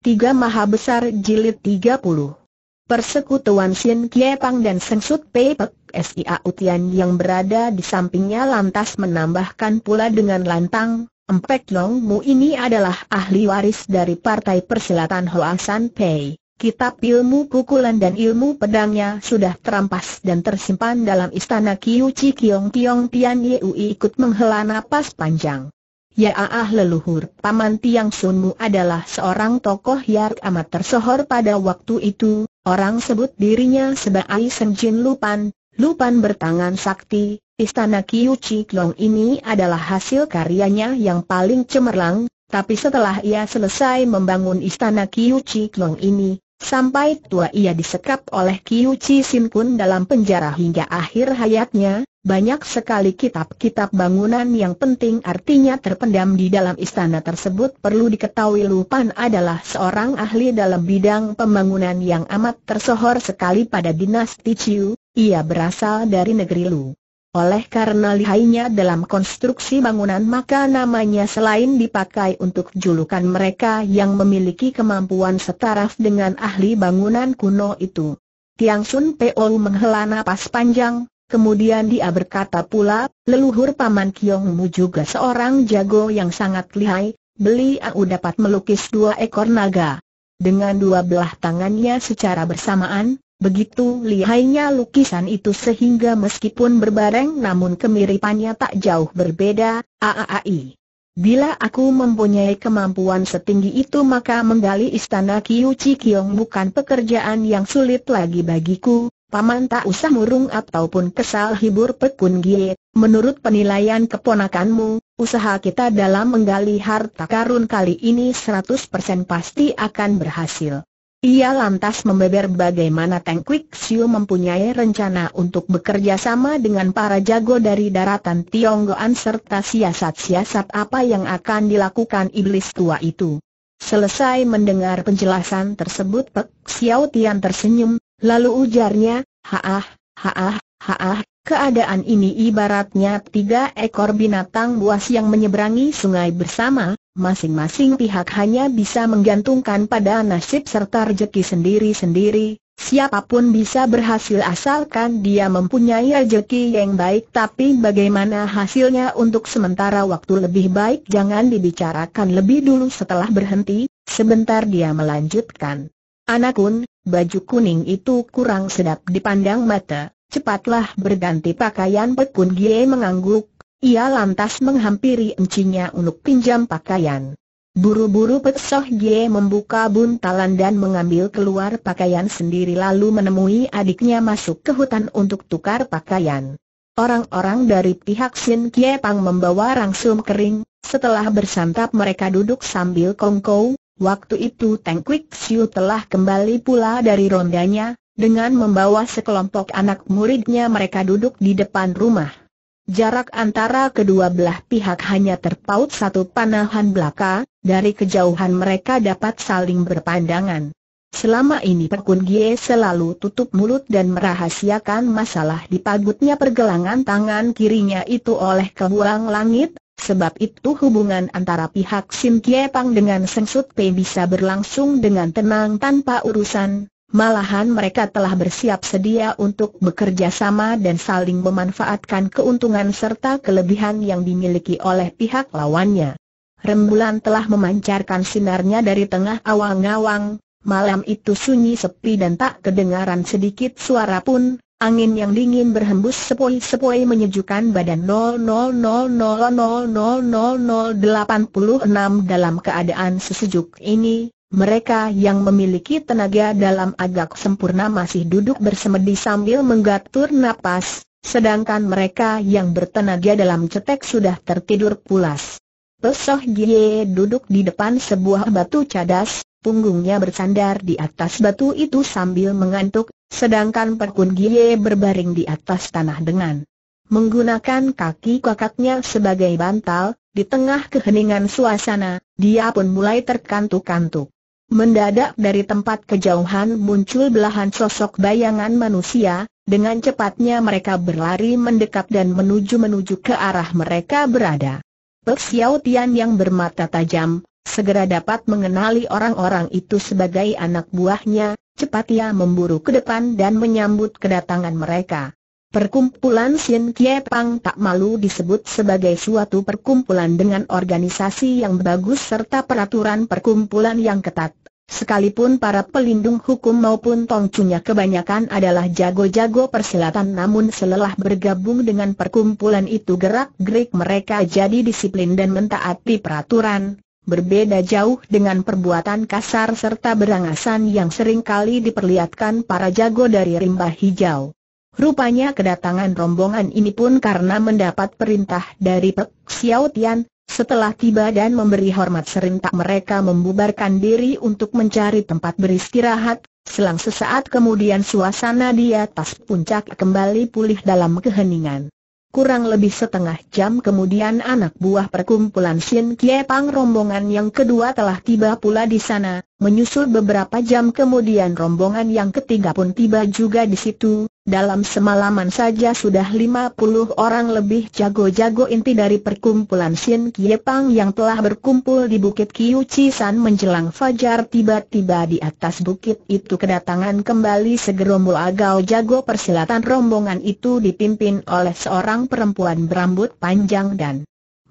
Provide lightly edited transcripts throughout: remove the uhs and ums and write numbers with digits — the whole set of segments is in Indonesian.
3 Maha Besar Jilid 30. Persekutuan Sin Kie Pang dan Seng Sut Pei Pek Sia Utian yang berada di sampingnya lantas menambahkan pula dengan lantang, Empek Long Mu ini adalah ahli waris dari Partai Persilatan Hoa San Pei. Kitab ilmu pukulan dan ilmu pedangnya sudah terampas dan tersimpan dalam istana Kiu Chi Kiong Tiong Tian Yu ikut menghela napas panjang. Ya leluhur, Paman Tiang Sunmu adalah seorang tokoh yang amat tersohor pada waktu itu. Orang sebut dirinya sebagai Senjin Lupan, Lupan bertangan sakti. Istana Kiu Chi Kiong ini adalah hasil karyanya yang paling cemerlang. Tapi setelah ia selesai membangun istana Kiu Chi Kiong ini, sampai tua ia disekap oleh Kiu Chi Sin Kun dalam penjara hingga akhir hayatnya. Banyak sekali kitab-kitab bangunan yang penting artinya terpendam di dalam istana tersebut. Perlu diketahui Lupan adalah seorang ahli dalam bidang pembangunan yang amat tersohor sekali pada dinasti Chiu. Ia berasal dari negeri Lu. Oleh karena lihainya dalam konstruksi bangunan maka namanya selain dipakai untuk julukan mereka yang memiliki kemampuan setaraf dengan ahli bangunan kuno itu. Tiang Sun Pou menghela napas panjang. Kemudian dia berkata pula, leluhur Paman Kiongmu juga seorang jago yang sangat lihai, beliau dapat melukis 2 ekor naga. Dengan 2 belah tangannya secara bersamaan, begitu lihainya lukisan itu sehingga meskipun berbareng namun kemiripannya tak jauh berbeda, aai. Bila aku mempunyai kemampuan setinggi itu maka menggali istana Kiu Chi Kiong bukan pekerjaan yang sulit lagi bagiku. Paman tak usah murung ataupun kesal, hibur Pekun Gie. Menurut penilaian keponakanmu, usaha kita dalam menggali harta karun kali ini 100% pasti akan berhasil. Ia lantas membeber bagaimana Teng Kwik Siu mempunyai rencana untuk bekerja sama dengan para jago dari daratan Tionggoan serta siasat-siasat apa yang akan dilakukan iblis tua itu. Selesai mendengar penjelasan tersebut, Pek Xiao Tian tersenyum. Lalu ujarnya, haah, haah, haah, keadaan ini ibaratnya 3 ekor binatang buas yang menyeberangi sungai bersama, masing-masing pihak hanya bisa menggantungkan pada nasib serta rezeki sendiri-sendiri, siapapun bisa berhasil asalkan dia mempunyai rezeki yang baik tapi bagaimana hasilnya untuk sementara waktu lebih baik jangan dibicarakan lebih dulu setelah berhenti, sebentar dia melanjutkan. Anakun, baju kuning itu kurang sedap dipandang mata, cepatlah berganti pakaian. Pekun Gie mengangguk, ia lantas menghampiri encinya untuk pinjam pakaian. Buru-buru Pek Soh Gie membuka buntalan dan mengambil keluar pakaian sendiri lalu menemui adiknya masuk ke hutan untuk tukar pakaian. Orang-orang dari pihak Sin Kie Pang membawa rangsum kering, setelah bersantap mereka duduk sambil kongkow. Waktu itu Teng Kwik Siu telah kembali pula dari rondanya, dengan membawa sekelompok anak muridnya mereka duduk di depan rumah. Jarak antara kedua belah pihak hanya terpaut 1 panahan belaka, dari kejauhan mereka dapat saling berpandangan. Selama ini Pekun Gie selalu tutup mulut dan merahasiakan masalah dipagutnya pergelangan tangan kirinya itu oleh kebuang langit. Sebab itu hubungan antara pihak Sin Kie Pang dengan Seng Sut Pei bisa berlangsung dengan tenang tanpa urusan. Malahan mereka telah bersiap sedia untuk bekerja sama dan saling memanfaatkan keuntungan serta kelebihan yang dimiliki oleh pihak lawannya. Rembulan telah memancarkan sinarnya dari tengah awang-awang. Malam itu sunyi sepi dan tak kedengaran sedikit suara pun. Angin yang dingin berhembus sepoi-sepoi menyejukkan badan 000000086 dalam keadaan sesejuk ini. Mereka yang memiliki tenaga dalam agak sempurna masih duduk bersemedi sambil menggatur napas, sedangkan mereka yang bertenaga dalam cetek sudah tertidur pulas. Pek Soh Gie duduk di depan sebuah batu cadas, punggungnya bersandar di atas batu itu sambil mengantuk. Sedangkan Pekun Gie berbaring di atas tanah dengan menggunakan kaki kakaknya sebagai bantal. Di tengah keheningan suasana, dia pun mulai terkantuk-kantuk. Mendadak dari tempat kejauhan muncul belahan sosok bayangan manusia. Dengan cepatnya mereka berlari mendekat dan menuju ke arah mereka berada. Pek Xiao Tian yang bermata tajam, segera dapat mengenali orang-orang itu sebagai anak buahnya. Cepat ia memburu ke depan dan menyambut kedatangan mereka. Perkumpulan Sin Kie Pang tak malu disebut sebagai suatu perkumpulan dengan organisasi yang bagus serta peraturan perkumpulan yang ketat. Sekalipun para pelindung hukum maupun tongcunya kebanyakan adalah jago-jago persilatan, namun selelah bergabung dengan perkumpulan itu gerak-gerik mereka jadi disiplin dan mentaati peraturan. Berbeda jauh dengan perbuatan kasar serta berangasan yang seringkali diperlihatkan para jago dari rimba hijau. Rupanya kedatangan rombongan ini pun karena mendapat perintah dari Pek Xiao Tian. Setelah tiba dan memberi hormat serentak mereka membubarkan diri untuk mencari tempat beristirahat. Selang sesaat kemudian suasana di atas puncak kembali pulih dalam keheningan. Kurang lebih setengah jam kemudian anak buah perkumpulan Sin Kie Pang rombongan yang kedua telah tiba pula di sana. Menyusul beberapa jam kemudian rombongan yang ketiga pun tiba juga di situ. Dalam semalaman saja sudah 50 orang lebih jago-jago inti dari perkumpulan Sin Kie Pang yang telah berkumpul di Bukit Kiu Chi San menjelang fajar. Tiba-tiba di atas bukit itu kedatangan kembali segerombol agao jago persilatan. Rombongan itu dipimpin oleh seorang perempuan berambut panjang dan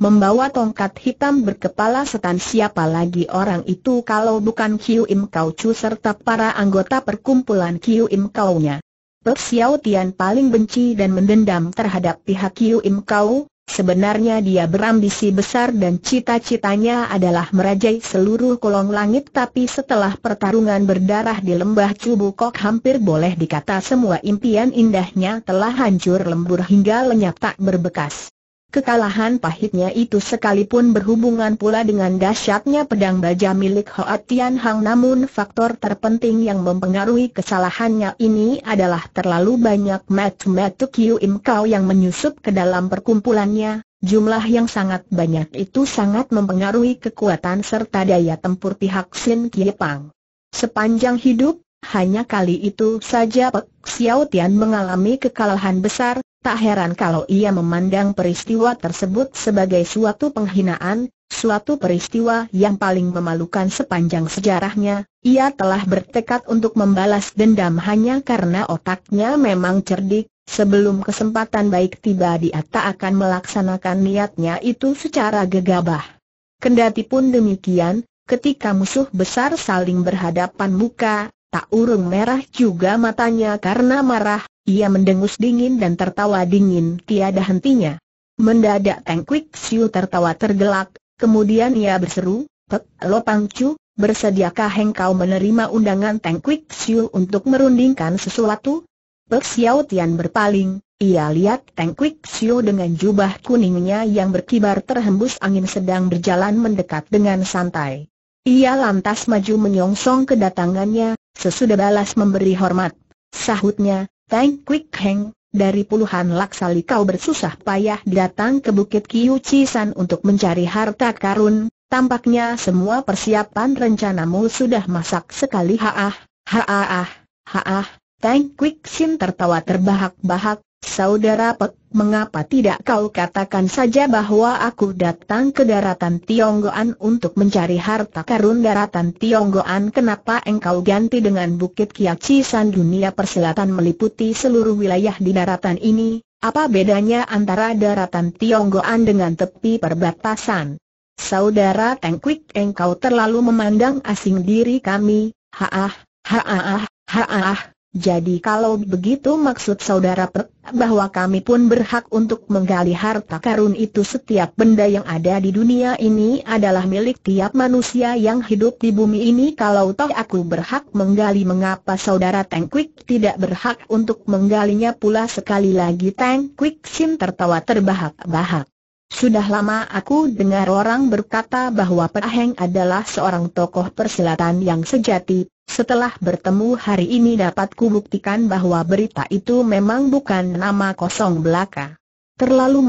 membawa tongkat hitam berkepala setan. Siapa lagi orang itu kalau bukan Kiu Im Kau Chu serta para anggota perkumpulan Kiu Im Kau-nya. Pek Xiao Tian paling benci dan mendendam terhadap pihak Kiu Im Kau. Sebenarnya dia berambisi besar dan cita-citanya adalah merajai seluruh kolong langit, tapi setelah pertarungan berdarah di lembah Cubu Kok hampir boleh dikata semua impian indahnya telah hancur lembur hingga lenyap tak berbekas. Kekalahan pahitnya itu sekalipun berhubungan pula dengan dahsyatnya pedang baja milik Hoa Tian Hang, namun faktor terpenting yang mempengaruhi kesalahannya ini adalah terlalu banyak mata-mata Kiu Im Kau yang menyusup ke dalam perkumpulannya. Jumlah yang sangat banyak itu sangat mempengaruhi kekuatan serta daya tempur pihak Sin Kie Pang. Sepanjang hidup, hanya kali itu saja Pek Xiao Tian mengalami kekalahan besar. Tak heran kalau ia memandang peristiwa tersebut sebagai suatu penghinaan, suatu peristiwa yang paling memalukan sepanjang sejarahnya. Ia telah bertekad untuk membalas dendam hanya karena otaknya memang cerdik. Sebelum kesempatan baik tiba dia tak akan melaksanakan niatnya itu secara gegabah. Kendati pun demikian, ketika musuh besar saling berhadapan muka, tak urung merah juga matanya karena marah. Ia mendengus dingin dan tertawa dingin tiada hentinya. Mendadak Teng Kwik Siu tertawa tergelak, kemudian ia berseru, "Pek Lo Pang Chu, bersediakah engkau menerima undangan Teng Kwik Siu untuk merundingkan sesuatu?" Pek Xiao Tian berpaling, ia lihat Teng Kwik Siu dengan jubah kuningnya yang berkibar terhembus angin sedang berjalan mendekat dengan santai. Ia lantas maju menyongsong kedatangannya. Sesudah balas memberi hormat, sahutnya, "Teng Kwik Heng, dari puluhan laksali kau bersusah payah datang ke Bukit Kiu Chi San untuk mencari harta karun. Tampaknya semua persiapan rencanamu sudah masak sekali." "Haah, haah, haah." Teng Kwik Sin tertawa terbahak-bahak. "Saudara Pek, mengapa tidak kau katakan saja bahwa aku datang ke daratan Tionggoan untuk mencari harta karun daratan Tionggoan? Kenapa engkau ganti dengan Bukit Kiu Chi San?" "Dunia persilatan meliputi seluruh wilayah di daratan ini. Apa bedanya antara daratan Tionggoan dengan tepi perbatasan?" "Saudara Teng Kwik, engkau terlalu memandang asing diri kami." "Haah, haah, haah. Jadi kalau begitu maksud saudara Pek bahwa kami pun berhak untuk menggali harta karun itu? Setiap benda yang ada di dunia ini adalah milik tiap manusia yang hidup di bumi ini. Kalau toh aku berhak menggali, mengapa saudara Teng Kwik tidak berhak untuk menggalinya pula?" Sekali lagi Teng Kwik Sin tertawa terbahak-bahak. "Sudah lama aku dengar orang berkata bahwa Pek Heng adalah seorang tokoh persilatan yang sejati. Setelah bertemu hari ini dapat kubuktikan bahwa berita itu memang bukan nama kosong belaka." Terlalu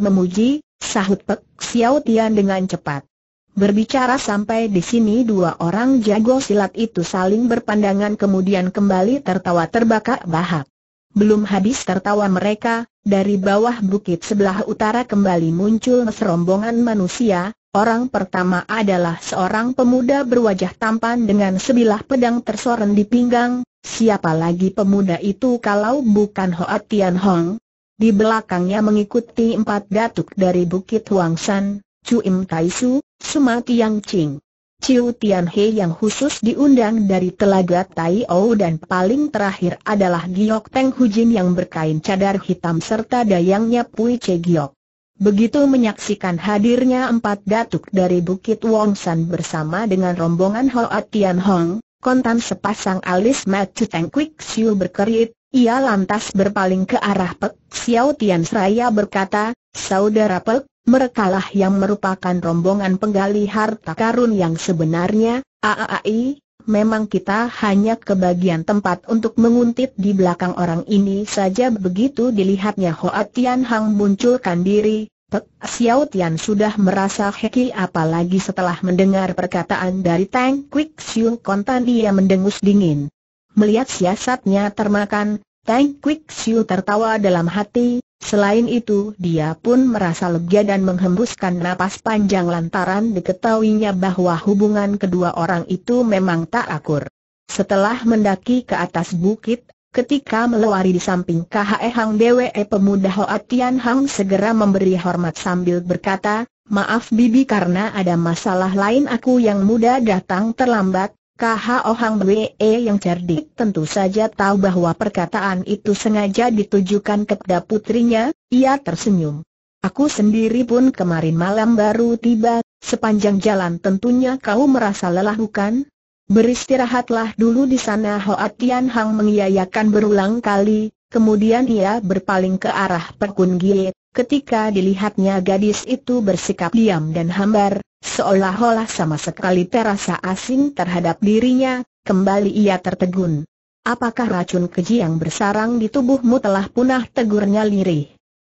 memuji," sahut Pek Xiao Tian dengan cepat. Berbicara sampai di sini dua orang jago silat itu saling berpandangan kemudian kembali tertawa terbahak-bahak. Belum habis tertawa mereka, dari bawah bukit sebelah utara kembali muncul serombongan manusia. Orang pertama adalah seorang pemuda berwajah tampan dengan sebilah pedang tersoreng di pinggang. Siapa lagi pemuda itu kalau bukan Hoa Tian Hong? Di belakangnya mengikuti 4 datuk dari Bukit Huang San, Chu Im Tai Su, Suma Tiang Ching, Ciu Tian He yang khusus diundang dari Telaga Tai O, dan paling terakhir adalah Giok Teng Hu Jin yang berkain cadar hitam serta dayangnya Pui Che Giok. Begitu menyaksikan hadirnya 4 datuk dari Bukit Huang San bersama dengan rombongan Hoa Tian Hong, kontan sepasang alis mata Teng Kwik Siu berkerit, ia lantas berpaling ke arah Pek Xiao Tian seraya berkata, "Saudara Pek, merekalah yang merupakan rombongan penggali harta karun yang sebenarnya. Aai, memang kita hanya kebagian tempat untuk menguntit di belakang orang ini saja." Begitu dilihatnya Hoa Tian Hong munculkan diri, Pek Xiao Tian sudah merasa heki, apalagi setelah mendengar perkataan dari Teng Kwik Siu, kontan dia mendengus dingin. Melihat siasatnya termakan, Teng Kwik Siu tertawa dalam hati. Selain itu, dia pun merasa lega dan menghembuskan napas panjang lantaran diketahuinya bahwa hubungan kedua orang itu memang tak akur. Setelah mendaki ke atas bukit, ketika melewari di samping Khe Hang Bwe, pemuda Hoa Tian Hong segera memberi hormat sambil berkata, "Maaf Bibi, karena ada masalah lain aku yang muda datang terlambat." Khe Hang Bwe yang cerdik tentu saja tahu bahwa perkataan itu sengaja ditujukan kepada putrinya, ia tersenyum. "Aku sendiri pun kemarin malam baru tiba, sepanjang jalan tentunya kau merasa lelah bukan? Beristirahatlah dulu di sana." Hoa Tian Hong mengiyakan berulang kali, kemudian ia berpaling ke arah Perkun Gie. Ketika dilihatnya gadis itu bersikap diam dan hambar, seolah-olah sama sekali terasa asing terhadap dirinya, kembali ia tertegun. "Apakah racun keji yang bersarang di tubuhmu telah punah?" tegurnya lirih.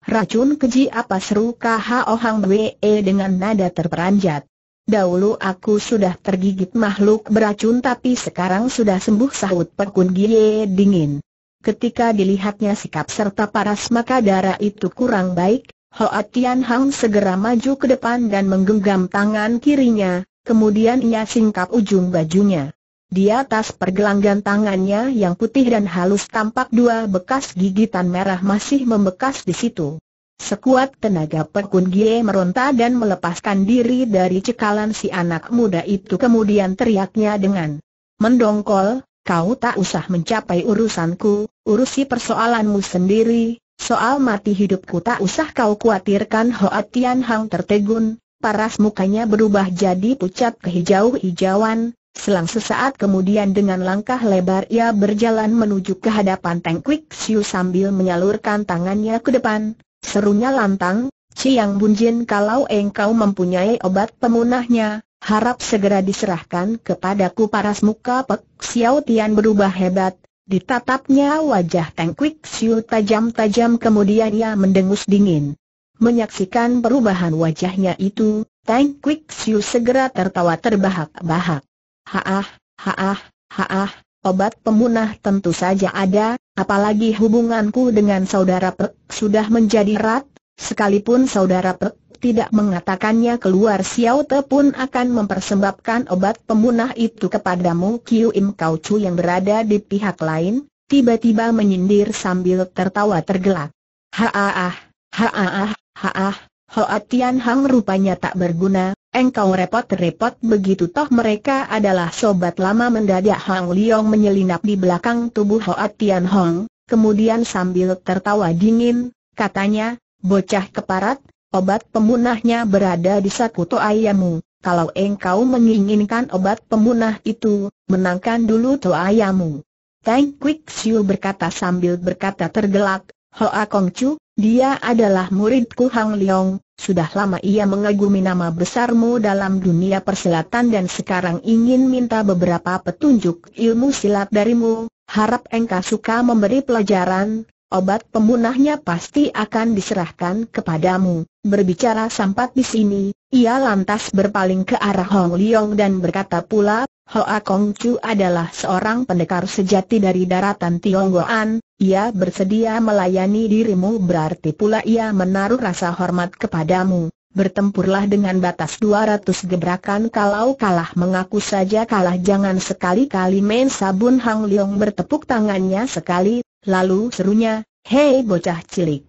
"Racun keji apa?" seru Khe Hang Bwe dengan nada terperanjat. "Dahulu aku sudah tergigit makhluk beracun, tapi sekarang sudah sembuh," sahut Perkun Gie dingin. Ketika dilihatnya sikap serta paras maka darah itu kurang baik, Hoa Tian Hong segera maju ke depan dan menggenggam tangan kirinya, kemudian ia singkap ujung bajunya. Di atas pergelangan tangannya yang putih dan halus tampak 2 bekas gigitan merah masih membekas di situ. Sekuat tenaga Perkun Gie meronta dan melepaskan diri dari cekalan si anak muda itu, kemudian teriaknya dengan mendongkol, "Kau tak usah mencapai urusanku, urusi persoalanmu sendiri, soal mati hidupku tak usah kau khawatirkan." Hoa Tian Hong tertegun, paras mukanya berubah jadi pucat kehijau-hijauan, selang sesaat kemudian dengan langkah lebar ia berjalan menuju ke hadapan Teng Kwik Siu sambil menyalurkan tangannya ke depan. Serunya lantang, "Ciang Bunjin, kalau engkau mempunyai obat pemunahnya, harap segera diserahkan kepadaku." Paras muka Pek Xiao Tian berubah hebat, ditatapnya wajah Teng Kwik Siu tajam-tajam, kemudian ia mendengus dingin. Menyaksikan perubahan wajahnya itu, Teng Kwik Siu segera tertawa terbahak-bahak. "Haah, haah, haah, obat pemunah tentu saja ada. Apalagi hubunganku dengan saudara Pek sudah menjadi erat, sekalipun saudara Pek tidak mengatakannya keluar, Xiao Te pun akan mempersembahkan obat pemunah itu kepadamu." Kiu Im Kau Chu yang berada di pihak lain tiba-tiba menyindir sambil tertawa tergelak. "Haah, haah, haah, Hoa Tian Hong rupanya tak berguna, engkau repot-repot begitu, toh mereka adalah sobat lama." Mendadak Hang Liong menyelinap di belakang tubuh Hoa Tian Hong, kemudian sambil tertawa dingin, katanya, "Bocah keparat, obat pemunahnya berada di saku toayamu. Kalau engkau menginginkan obat pemunah itu, menangkan dulu toayamu." Teng Kwik Siu berkata sambil berkata tergelak, "Hoa Kong Chu, dia adalah muridku Hang Liong. Sudah lama ia mengagumi nama besarmu dalam dunia persilatan dan sekarang ingin minta beberapa petunjuk ilmu silat darimu. Harap engkau suka memberi pelajaran. Obat pemunahnya pasti akan diserahkan kepadamu." Berbicara sampai di sini, ia lantas berpaling ke arah Hong Liong dan berkata pula, "Hoa Kong Chu adalah seorang pendekar sejati dari daratan Tionggoan. Ia bersedia melayani dirimu, berarti pula ia menaruh rasa hormat kepadamu. bertempurlah dengan batas 200 gebrakan. Kalau kalah mengaku saja kalah, jangan sekali-kali main sabun. Hang Leong bertepuk tangannya sekali, lalu serunya, "Hei bocah cilik,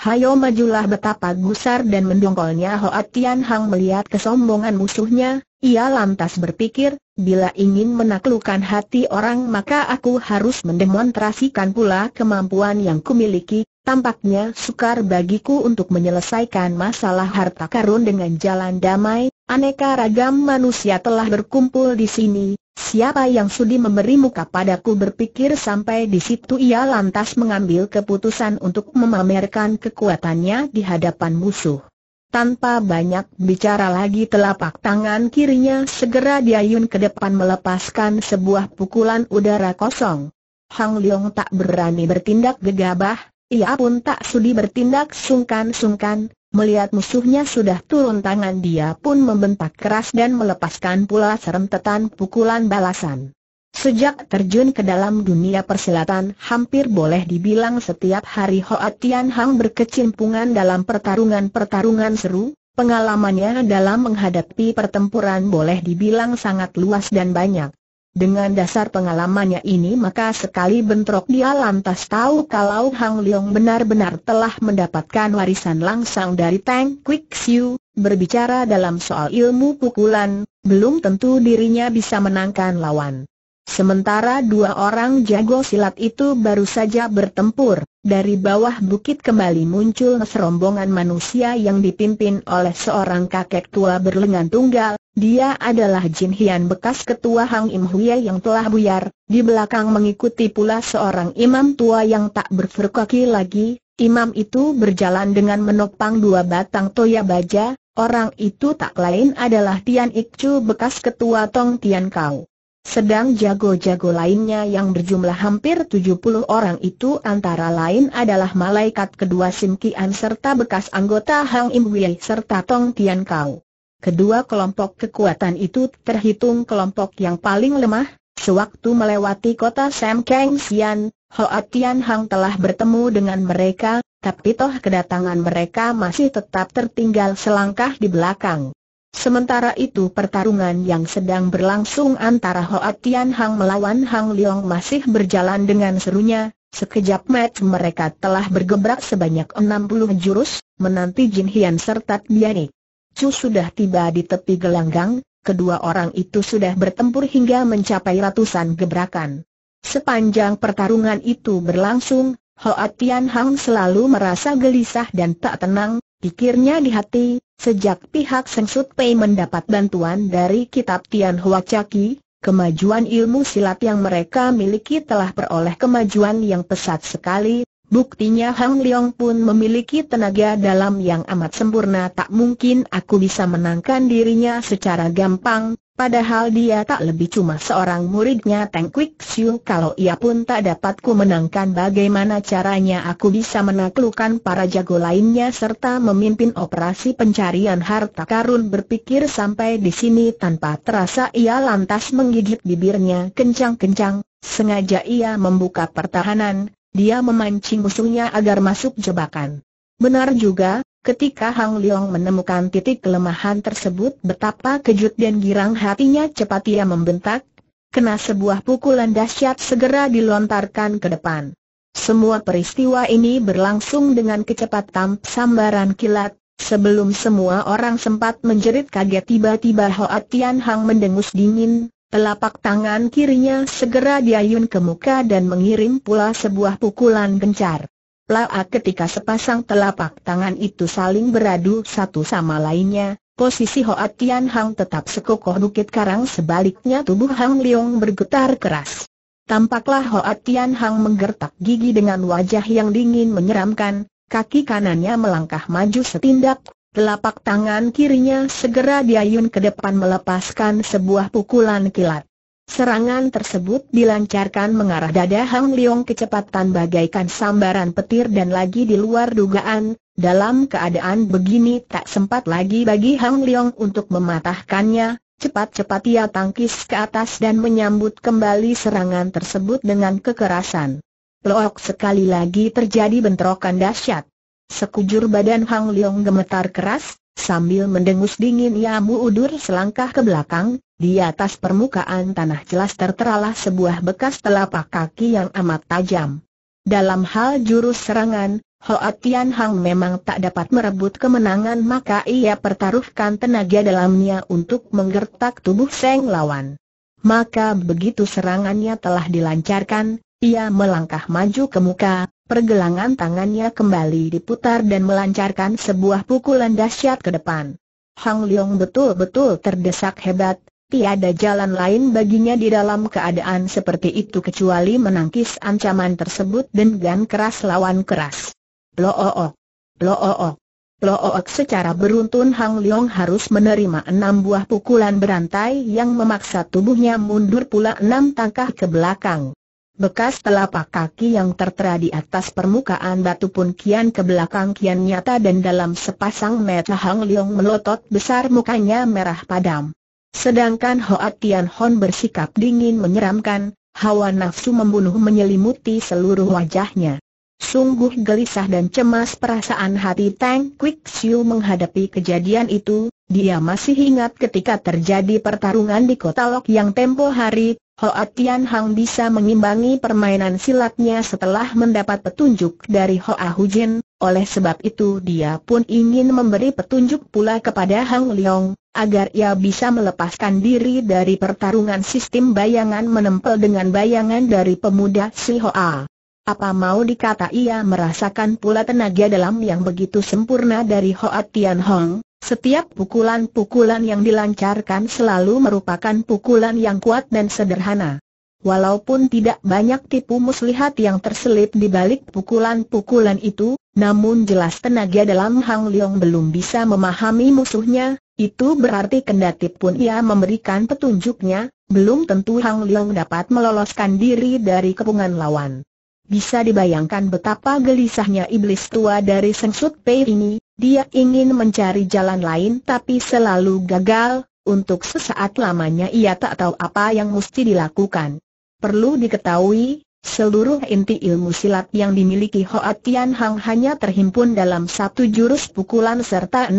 hayo majulah!" Betapa gusar dan mendongkolnya Hoa Tian Hang melihat kesombongan musuhnya. Ia lantas berpikir, bila ingin menaklukkan hati orang maka aku harus mendemonstrasikan pula kemampuan yang kumiliki. Tampaknya sukar bagiku untuk menyelesaikan masalah harta karun dengan jalan damai. Aneka ragam manusia telah berkumpul di sini. Siapa yang sudi memberi muka padaku? Berpikir sampai di situ, ia lantas mengambil keputusan untuk memamerkan kekuatannya di hadapan musuh. Tanpa banyak bicara lagi, telapak tangan kirinya segera diayun ke depan melepaskan sebuah pukulan udara kosong. Hang Leong tak berani bertindak gegabah. Ia pun tak sudi bertindak sungkan-sungkan. Melihat musuhnya sudah turun tangan, dia pun membentak keras dan melepaskan pula serentetan pukulan balasan. Sejak terjun ke dalam dunia persilatan, hampir boleh dibilang setiap hari Hoa Tian Hang berkecimpungan dalam pertarungan-pertarungan seru. Pengalamannya dalam menghadapi pertempuran boleh dibilang sangat luas dan banyak. Dengan dasar pengalamannya ini, maka sekali bentrok dia lantas tahu kalau Hang Leong benar-benar telah mendapatkan warisan langsung dari Tang Kwik Siu. Berbicara dalam soal ilmu pukulan, belum tentu dirinya bisa menangkan lawan. Sementara dua orang jago silat itu baru saja bertempur, dari bawah bukit kembali muncul serombongan manusia yang dipimpin oleh seorang kakek tua berlengan tunggal. Dia adalah Jin Hian, bekas ketua Hang Im Huye yang telah buyar. Di belakang mengikuti pula seorang imam tua yang tak berkaki lagi. Imam itu berjalan dengan menopang dua batang toya baja. Orang itu tak lain adalah Tian Ikcu, bekas ketua Tong Tian Kau. Sedang jago-jago lainnya yang berjumlah hampir 70 orang itu antara lain adalah malaikat kedua Sim Kian serta bekas anggota Hang Im Huye serta Tong Tian Kau. Kedua kelompok kekuatan itu terhitung kelompok yang paling lemah. Sewaktu melewati kota Sam Kang Sian, Hoa Tian Hang telah bertemu dengan mereka, tapi toh kedatangan mereka masih tetap tertinggal selangkah di belakang. Sementara itu pertarungan yang sedang berlangsung antara Hoa Tian Hang melawan Hang Leong masih berjalan dengan serunya. Sekejap mata mereka telah bergebrak sebanyak 60 jurus, menanti Jin Hian serta Bianik. Sudah tiba di tepi gelanggang, kedua orang itu sudah bertempur hingga mencapai ratusan gebrakan. Sepanjang pertarungan itu berlangsung, Hoa Tian Hang selalu merasa gelisah dan tak tenang. Pikirnya di hati, sejak pihak Seng Sut Pei mendapat bantuan dari kitab Tian Hua Caki, kemajuan ilmu silat yang mereka miliki telah peroleh kemajuan yang pesat sekali. Buktinya Hang Leong pun memiliki tenaga dalam yang amat sempurna. Tak mungkin aku bisa menangkan dirinya secara gampang. Padahal dia tak lebih cuma seorang muridnya Tang Kwik Siu. Kalau ia pun tak dapat ku menangkan, bagaimana caranya aku bisa menaklukkan para jago lainnya serta memimpin operasi pencarian harta karun? Berpikir sampai di sini, tanpa terasa ia lantas menggigit bibirnya kencang-kencang. Sengaja ia membuka pertahanan. Dia memancing musuhnya agar masuk jebakan. Benar juga, ketika Hang Leong menemukan titik kelemahan tersebut, betapa kejut dan girang hatinya. Cepat ia membentak, kena sebuah pukulan dahsyat segera dilontarkan ke depan. Semua peristiwa ini berlangsung dengan kecepatan sambaran kilat. Sebelum semua orang sempat menjerit kaget, tiba-tiba Hoa Tian Hang mendengus dingin. Telapak tangan kirinya segera diayun ke muka dan mengirim pula sebuah pukulan gencar. Laa, ketika sepasang telapak tangan itu saling beradu satu sama lainnya, posisi Hoa Tian Hang tetap sekokoh bukit karang. Sebaliknya tubuh Hang Leong bergetar keras. Tampaklah Hoa Tian Hang menggertak gigi dengan wajah yang dingin menyeramkan. Kaki kanannya melangkah maju setindak. Telapak tangan kirinya segera diayun ke depan melepaskan sebuah pukulan kilat. Serangan tersebut dilancarkan mengarah dada Hang Leong, kecepatan bagaikan sambaran petir dan lagi di luar dugaan. Dalam keadaan begini tak sempat lagi bagi Hang Leong untuk mematahkannya. Cepat-cepat ia tangkis ke atas dan menyambut kembali serangan tersebut dengan kekerasan. Loak, sekali lagi terjadi bentrokan dahsyat. Sekujur badan Hang Leong gemetar keras, Sambil mendengus dingin ia mundur selangkah ke belakang. Di atas permukaan tanah jelas terteralah sebuah bekas telapak kaki yang amat tajam. Dalam hal jurus serangan, Hoa Tianhang memang tak dapat merebut kemenangan, maka ia pertaruhkan tenaga dalamnya untuk menggertak tubuh Seng lawan. Maka begitu serangannya telah dilancarkan, ia melangkah maju ke muka, pergelangan tangannya kembali diputar dan melancarkan sebuah pukulan dahsyat ke depan. Hang Leong betul-betul terdesak hebat. Tiada jalan lain baginya di dalam keadaan seperti itu kecuali menangkis ancaman tersebut dengan keras lawan keras. Ploook, ploook, ploook. Secara beruntun Hang Leong harus menerima 6 buah pukulan berantai yang memaksa tubuhnya mundur pula 6 tangkah ke belakang. Bekas telapak kaki yang tertera di atas permukaan batu pun kian ke belakang kian nyata dan dalam sepasang mata Hang Leong melotot besar, mukanya merah padam. Sedangkan Hoa Tianhong bersikap dingin menyeramkan, hawa nafsu membunuh menyelimuti seluruh wajahnya. Sungguh gelisah dan cemas perasaan hati Tang Kwik Siu menghadapi kejadian itu. Dia masih ingat ketika terjadi pertarungan di Kota Lok yang tempo hari, Hoa Tianhong bisa mengimbangi permainan silatnya setelah mendapat petunjuk dari Hoa Hujin. Oleh sebab itu dia pun ingin memberi petunjuk pula kepada Hang Leong, agar ia bisa melepaskan diri dari pertarungan sistem bayangan menempel dengan bayangan dari pemuda Si Hoa. Apa mau dikata ia merasakan pula tenaga dalam yang begitu sempurna dari Hoa Tianhong. Setiap pukulan-pukulan yang dilancarkan selalu merupakan pukulan yang kuat dan sederhana. Walaupun tidak banyak tipu muslihat yang terselip di balik pukulan-pukulan itu, namun jelas tenaga dalam Hang Leong belum bisa memahami musuhnya. Itu berarti kendati pun ia memberikan petunjuknya, belum tentu Hang Leong dapat meloloskan diri dari kepungan lawan. Bisa dibayangkan betapa gelisahnya iblis tua dari Seng Sut Pei ini. Dia ingin mencari jalan lain tapi selalu gagal. Untuk sesaat lamanya ia tak tahu apa yang mesti dilakukan. Perlu diketahui, seluruh inti ilmu silat yang dimiliki Hoa Tianhong hanya terhimpun dalam 1 jurus pukulan serta 16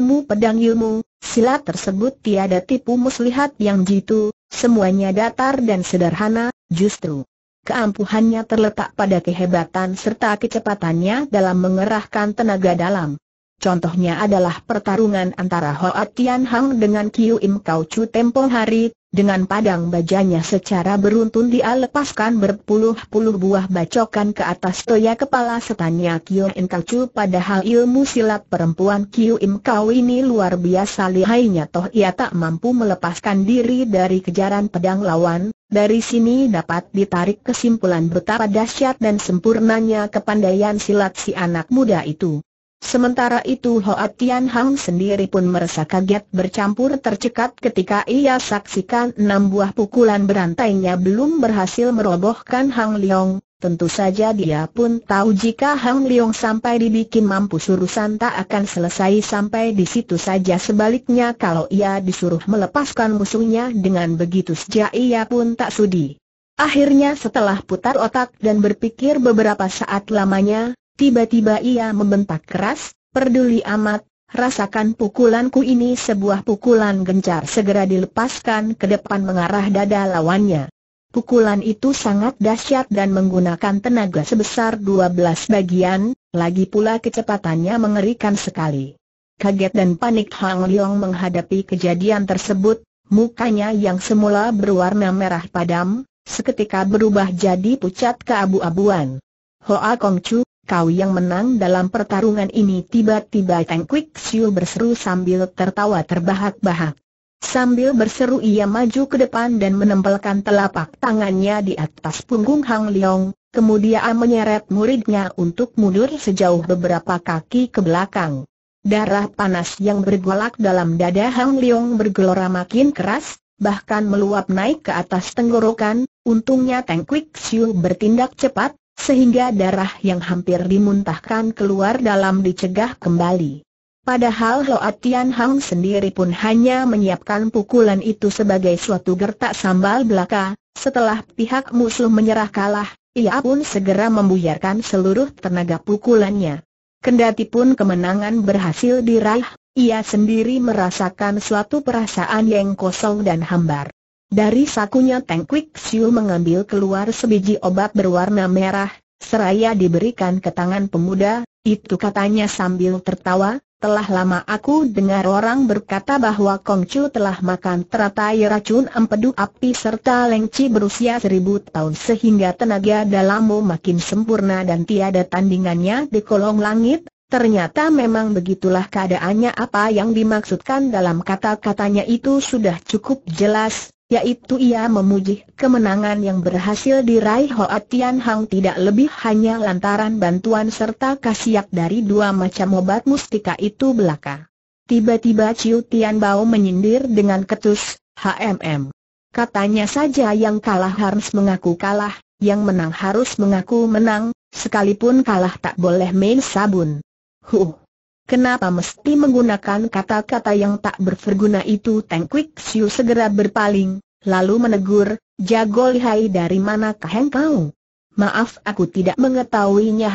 ilmu pedang ilmu silat tersebut tiada tipu muslihat yang jitu, semuanya datar dan sederhana, justru keampuhannya terletak pada kehebatan serta kecepatannya dalam mengerahkan tenaga dalam. Contohnya adalah pertarungan antara Hoa Tianhong dengan Kiu Im Kau Chu tempo hari. Dengan padang bajanya secara beruntun dia lepaskan berpuluh-puluh buah bacokan ke atas toya kepala setannya Kiu Im Kau Chu. Padahal ilmu silat perempuan Kiu Im Kau ini luar biasa lihainya, toh ia tak mampu melepaskan diri dari kejaran pedang lawan. Dari sini dapat ditarik kesimpulan betapa dahsyat dan sempurnanya kepandaian silat si anak muda itu. Sementara itu Hoa Tianhong sendiri pun merasa kaget bercampur tercekat ketika ia saksikan 6 buah pukulan berantainya belum berhasil merobohkan Hang Leong. Tentu saja dia pun tahu jika Hang Leong sampai dibikin mampus urusan tak akan selesai sampai di situ saja. Sebaliknya kalau ia disuruh melepaskan musuhnya dengan begitu saja ia pun tak sudi. Akhirnya setelah putar otak dan berpikir beberapa saat lamanya, tiba-tiba ia membentak keras, "Peduli amat, rasakan pukulanku ini!" Sebuah pukulan gencar segera dilepaskan ke depan mengarah dada lawannya. Pukulan itu sangat dahsyat dan menggunakan tenaga sebesar 12 bagian, lagi pula kecepatannya mengerikan sekali. Kaget dan panik Hang Leong menghadapi kejadian tersebut, mukanya yang semula berwarna merah padam, seketika berubah jadi pucat keabu-abuan. "Hoa Kong Chu, kau yang menang dalam pertarungan ini!" Tiba-tiba Tang Kwik Siu berseru sambil tertawa terbahak-bahak. Sambil berseru ia maju ke depan dan menempelkan telapak tangannya di atas punggung Hang Leong. Kemudian menyeret muridnya untuk mundur sejauh beberapa kaki ke belakang. Darah panas yang bergolak dalam dada Hang Leong bergelora makin keras, bahkan meluap naik ke atas tenggorokan. Untungnya Tang Kwik Siu bertindak cepat, sehingga darah yang hampir dimuntahkan keluar dalam dicegah kembali. Padahal Hoa Tianhong sendiri pun hanya menyiapkan pukulan itu sebagai suatu gertak sambal belaka. Setelah pihak musuh menyerah kalah, ia pun segera membuyarkan seluruh tenaga pukulannya. Kendatipun kemenangan berhasil diraih, Ia sendiri merasakan suatu perasaan yang kosong dan hambar. Dari sakunya Teng Kwik Siu mengambil keluar sebiji obat berwarna merah, seraya diberikan ke tangan pemuda. Itu, katanya sambil tertawa, telah lama aku dengar orang berkata bahwa Kongcu telah makan teratai racun empedu api serta lengci berusia 1000 tahun sehingga tenaga dalammu makin sempurna dan tiada tandingannya di kolong langit. Ternyata memang begitulah keadaannya. Apa yang dimaksudkan dalam kata-katanya itu sudah cukup jelas, yaitu ia memuji kemenangan yang berhasil diraih Hoa Tian Hang tidak lebih hanya lantaran bantuan serta khasiat dari dua macam obat mustika itu belaka. Tiba-tiba Ciu Tian Bao menyindir dengan ketus, katanya saja yang kalah harus mengaku kalah, yang menang harus mengaku menang, sekalipun kalah tak boleh main sabun. Kenapa mesti menggunakan kata-kata yang tak berguna itu? Teng Kwik Siu segera berpaling, lalu menegur, jago lihai dari manakah engkau? Maaf, aku tidak mengetahuinya.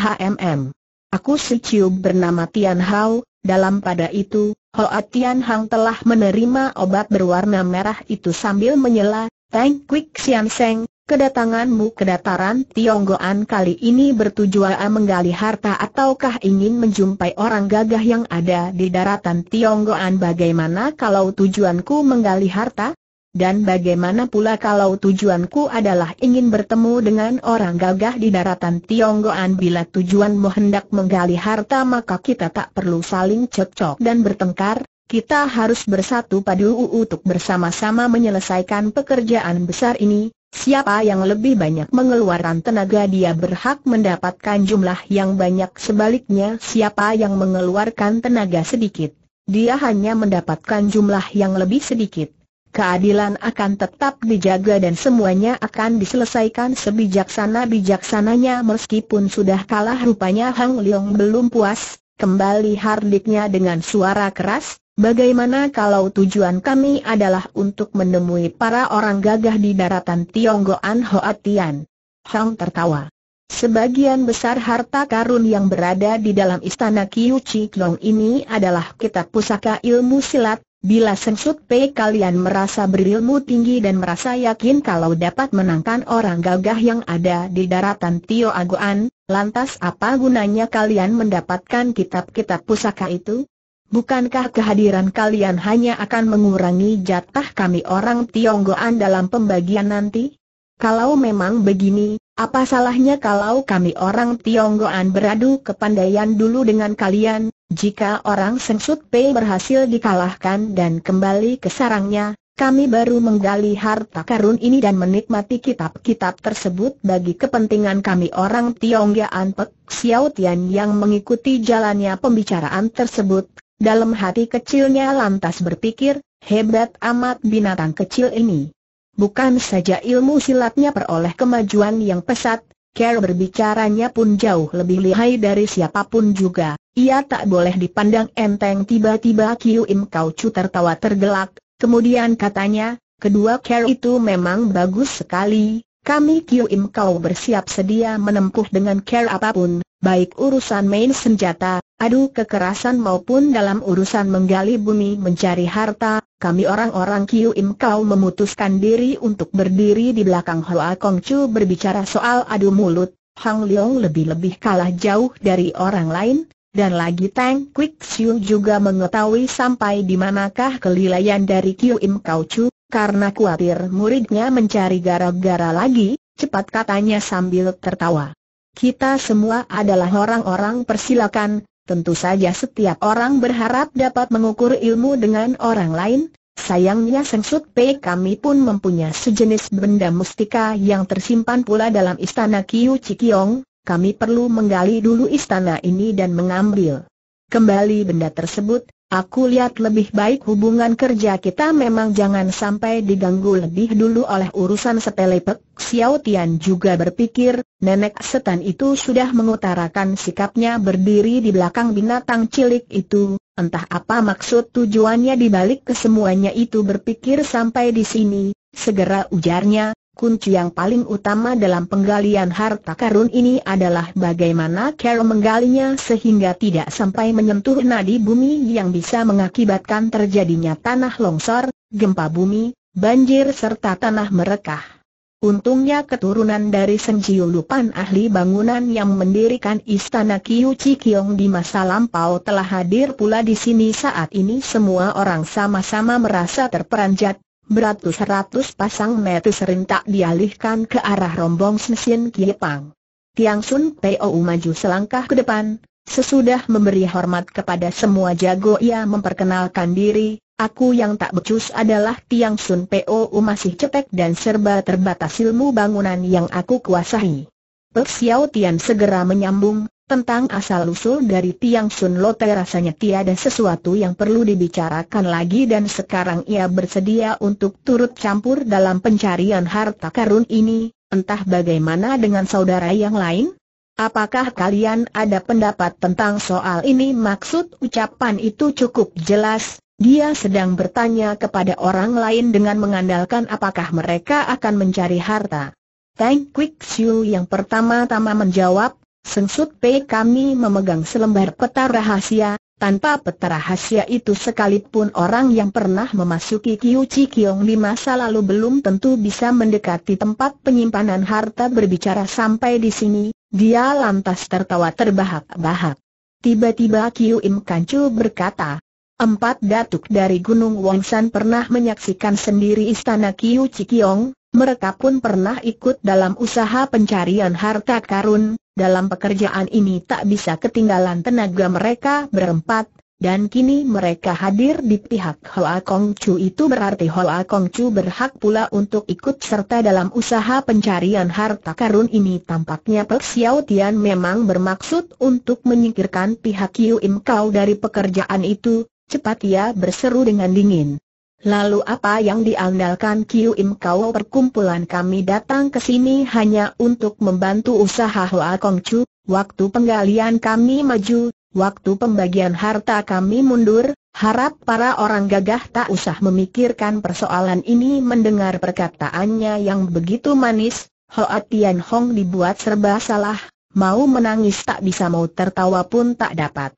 Aku si Ciu bernama Tian Hao. Dalam pada itu, Hoa Tian Hang telah menerima obat berwarna merah itu sambil menyela. Teng Kwik Sian Seng, kedatanganmu ke dataran Tionggoan kali ini bertujuan menggali harta ataukah ingin menjumpai orang gagah yang ada di daratan Tionggoan? Bagaimana kalau tujuanku menggali harta? Dan bagaimana pula kalau tujuanku adalah ingin bertemu dengan orang gagah di daratan Tionggoan? Bila tujuanmu hendak menggali harta, maka kita tak perlu saling cekcok dan bertengkar. Kita harus bersatu padu untuk bersama-sama menyelesaikan pekerjaan besar ini. Siapa yang lebih banyak mengeluarkan tenaga dia berhak mendapatkan jumlah yang banyak, sebaliknya siapa yang mengeluarkan tenaga sedikit, dia hanya mendapatkan jumlah yang lebih sedikit. Keadilan akan tetap dijaga dan semuanya akan diselesaikan sebijaksana-bijaksananya. Meskipun sudah kalah, rupanya Hang Leong belum puas, kembali hardiknya dengan suara keras. Bagaimana kalau tujuan kami adalah untuk menemui para orang gagah di daratan Tionggoan? Hoa Tian Hang tertawa. Sebagian besar harta karun yang berada di dalam istana Kiu Chi Klong ini adalah kitab pusaka ilmu silat. Bila Sensut P kalian merasa berilmu tinggi dan merasa yakin kalau dapat menangkan orang gagah yang ada di daratan Tionggoan, lantas apa gunanya kalian mendapatkan kitab-kitab pusaka itu? Bukankah kehadiran kalian hanya akan mengurangi jatah kami orang Tionggoan dalam pembagian nanti? Kalau memang begini, apa salahnya kalau kami orang Tionggoan beradu kepandaian dulu dengan kalian? Jika orang Sensut P berhasil dikalahkan dan kembali ke sarangnya, kami baru menggali harta karun ini dan menikmati kitab-kitab tersebut bagi kepentingan kami orang Tionggoan. Pek Xiao Tian yang mengikuti jalannya pembicaraan tersebut, dalam hati kecilnya lantas berpikir, hebat amat binatang kecil ini. Bukan saja ilmu silatnya peroleh kemajuan yang pesat, cara berbicaranya pun jauh lebih lihai dari siapapun juga. Ia tak boleh dipandang enteng. Tiba-tiba Kiu Im Kau Chu tertawa tergelak, kemudian katanya, kedua cara itu memang bagus sekali. Kami Kiu Im Kau bersiap sedia menempuh dengan cara apapun, baik urusan main senjata, adu kekerasan maupun dalam urusan menggali bumi mencari harta. Kami orang-orang Kiu Im Kau memutuskan diri untuk berdiri di belakang Hoa Kongcu. Berbicara soal adu mulut, Hang Leong lebih-lebih kalah jauh dari orang lain, dan lagi Teng Kwik Siu juga mengetahui sampai di manakah kelilayan dari Kiu Im Kau Chu. Karena khawatir muridnya mencari gara-gara lagi, cepat katanya sambil tertawa, kita semua adalah orang-orang persilakan. Tentu saja setiap orang berharap dapat mengukur ilmu dengan orang lain. Sayangnya Sensut P kami pun mempunyai sejenis benda mustika yang tersimpan pula dalam istana Kiu Chi Kiong. Kami perlu menggali dulu istana ini dan mengambil kembali benda tersebut. Aku lihat lebih baik hubungan kerja kita memang jangan sampai diganggu lebih dulu oleh urusan sepele. Pek Xiao Tian juga berpikir, nenek setan itu sudah mengutarakan sikapnya berdiri di belakang binatang cilik itu. Entah apa maksud tujuannya dibalik kesemuanya itu. Berpikir sampai di sini, segera ujarnya, kunci yang paling utama dalam penggalian harta karun ini adalah bagaimana cara menggalinya sehingga tidak sampai menyentuh nadi bumi yang bisa mengakibatkan terjadinya tanah longsor, gempa bumi, banjir serta tanah merekah. Untungnya keturunan dari Seng Chiu Lupan ahli bangunan yang mendirikan Istana Kiu Chi Kiong di masa lampau telah hadir pula di sini. Saat ini semua orang sama-sama merasa terperanjat. Beratus-ratus pasang mata serentak dialihkan ke arah rombong Sin Kiepang. Tiang Sun Peo maju selangkah ke depan. Sesudah memberi hormat kepada semua jago, ia memperkenalkan diri. Aku yang tak becus adalah Tiang Sun Peo, masih cetek dan serba terbatas ilmu bangunan yang aku kuasai. Pek Xiao Tian segera menyambung, tentang asal-usul dari Tiang Sun Lote rasanya tiada sesuatu yang perlu dibicarakan lagi dan sekarang ia bersedia untuk turut campur dalam pencarian harta karun ini, entah bagaimana dengan saudara yang lain? Apakah kalian ada pendapat tentang soal ini? Maksud ucapan itu cukup jelas. Dia sedang bertanya kepada orang lain dengan mengandalkan apakah mereka akan mencari harta. Tang Kwik Siu yang pertama-tama menjawab, Seng Sut Pei, kami memegang selembar peta rahasia. Tanpa peta rahasia itu sekalipun orang yang pernah memasuki Kiu Chi Kiong di masa lalu belum tentu bisa mendekati tempat penyimpanan harta. Berbicara sampai di sini, dia lantas tertawa terbahak-bahak. Tiba-tiba Kiu Im Kan Chu berkata, empat datuk dari Gunung Wangsan pernah menyaksikan sendiri Istana Kiu Chi Kiong. Mereka pun pernah ikut dalam usaha pencarian harta karun. Dalam pekerjaan ini tak bisa ketinggalan tenaga mereka berempat. Dan kini mereka hadir di pihak Hoa Kong Chu. Itu berarti Hoa Kong Chu berhak pula untuk ikut serta dalam usaha pencarian harta karun ini. Tampaknya Pek Xiao Tian memang bermaksud untuk menyingkirkan pihak Kiu Im Kau dari pekerjaan itu. Cepat ia berseru dengan dingin. Lalu apa yang diandalkan Kiu Im Kau? Perkumpulan kami datang ke sini hanya untuk membantu usaha Hoa Kong Chu. Waktu penggalian kami maju, waktu pembagian harta kami mundur. Harap para orang gagah tak usah memikirkan persoalan ini. Mendengar perkataannya yang begitu manis, Hoa Tian Hong dibuat serba salah. Mau menangis tak bisa, mau tertawa pun tak dapat.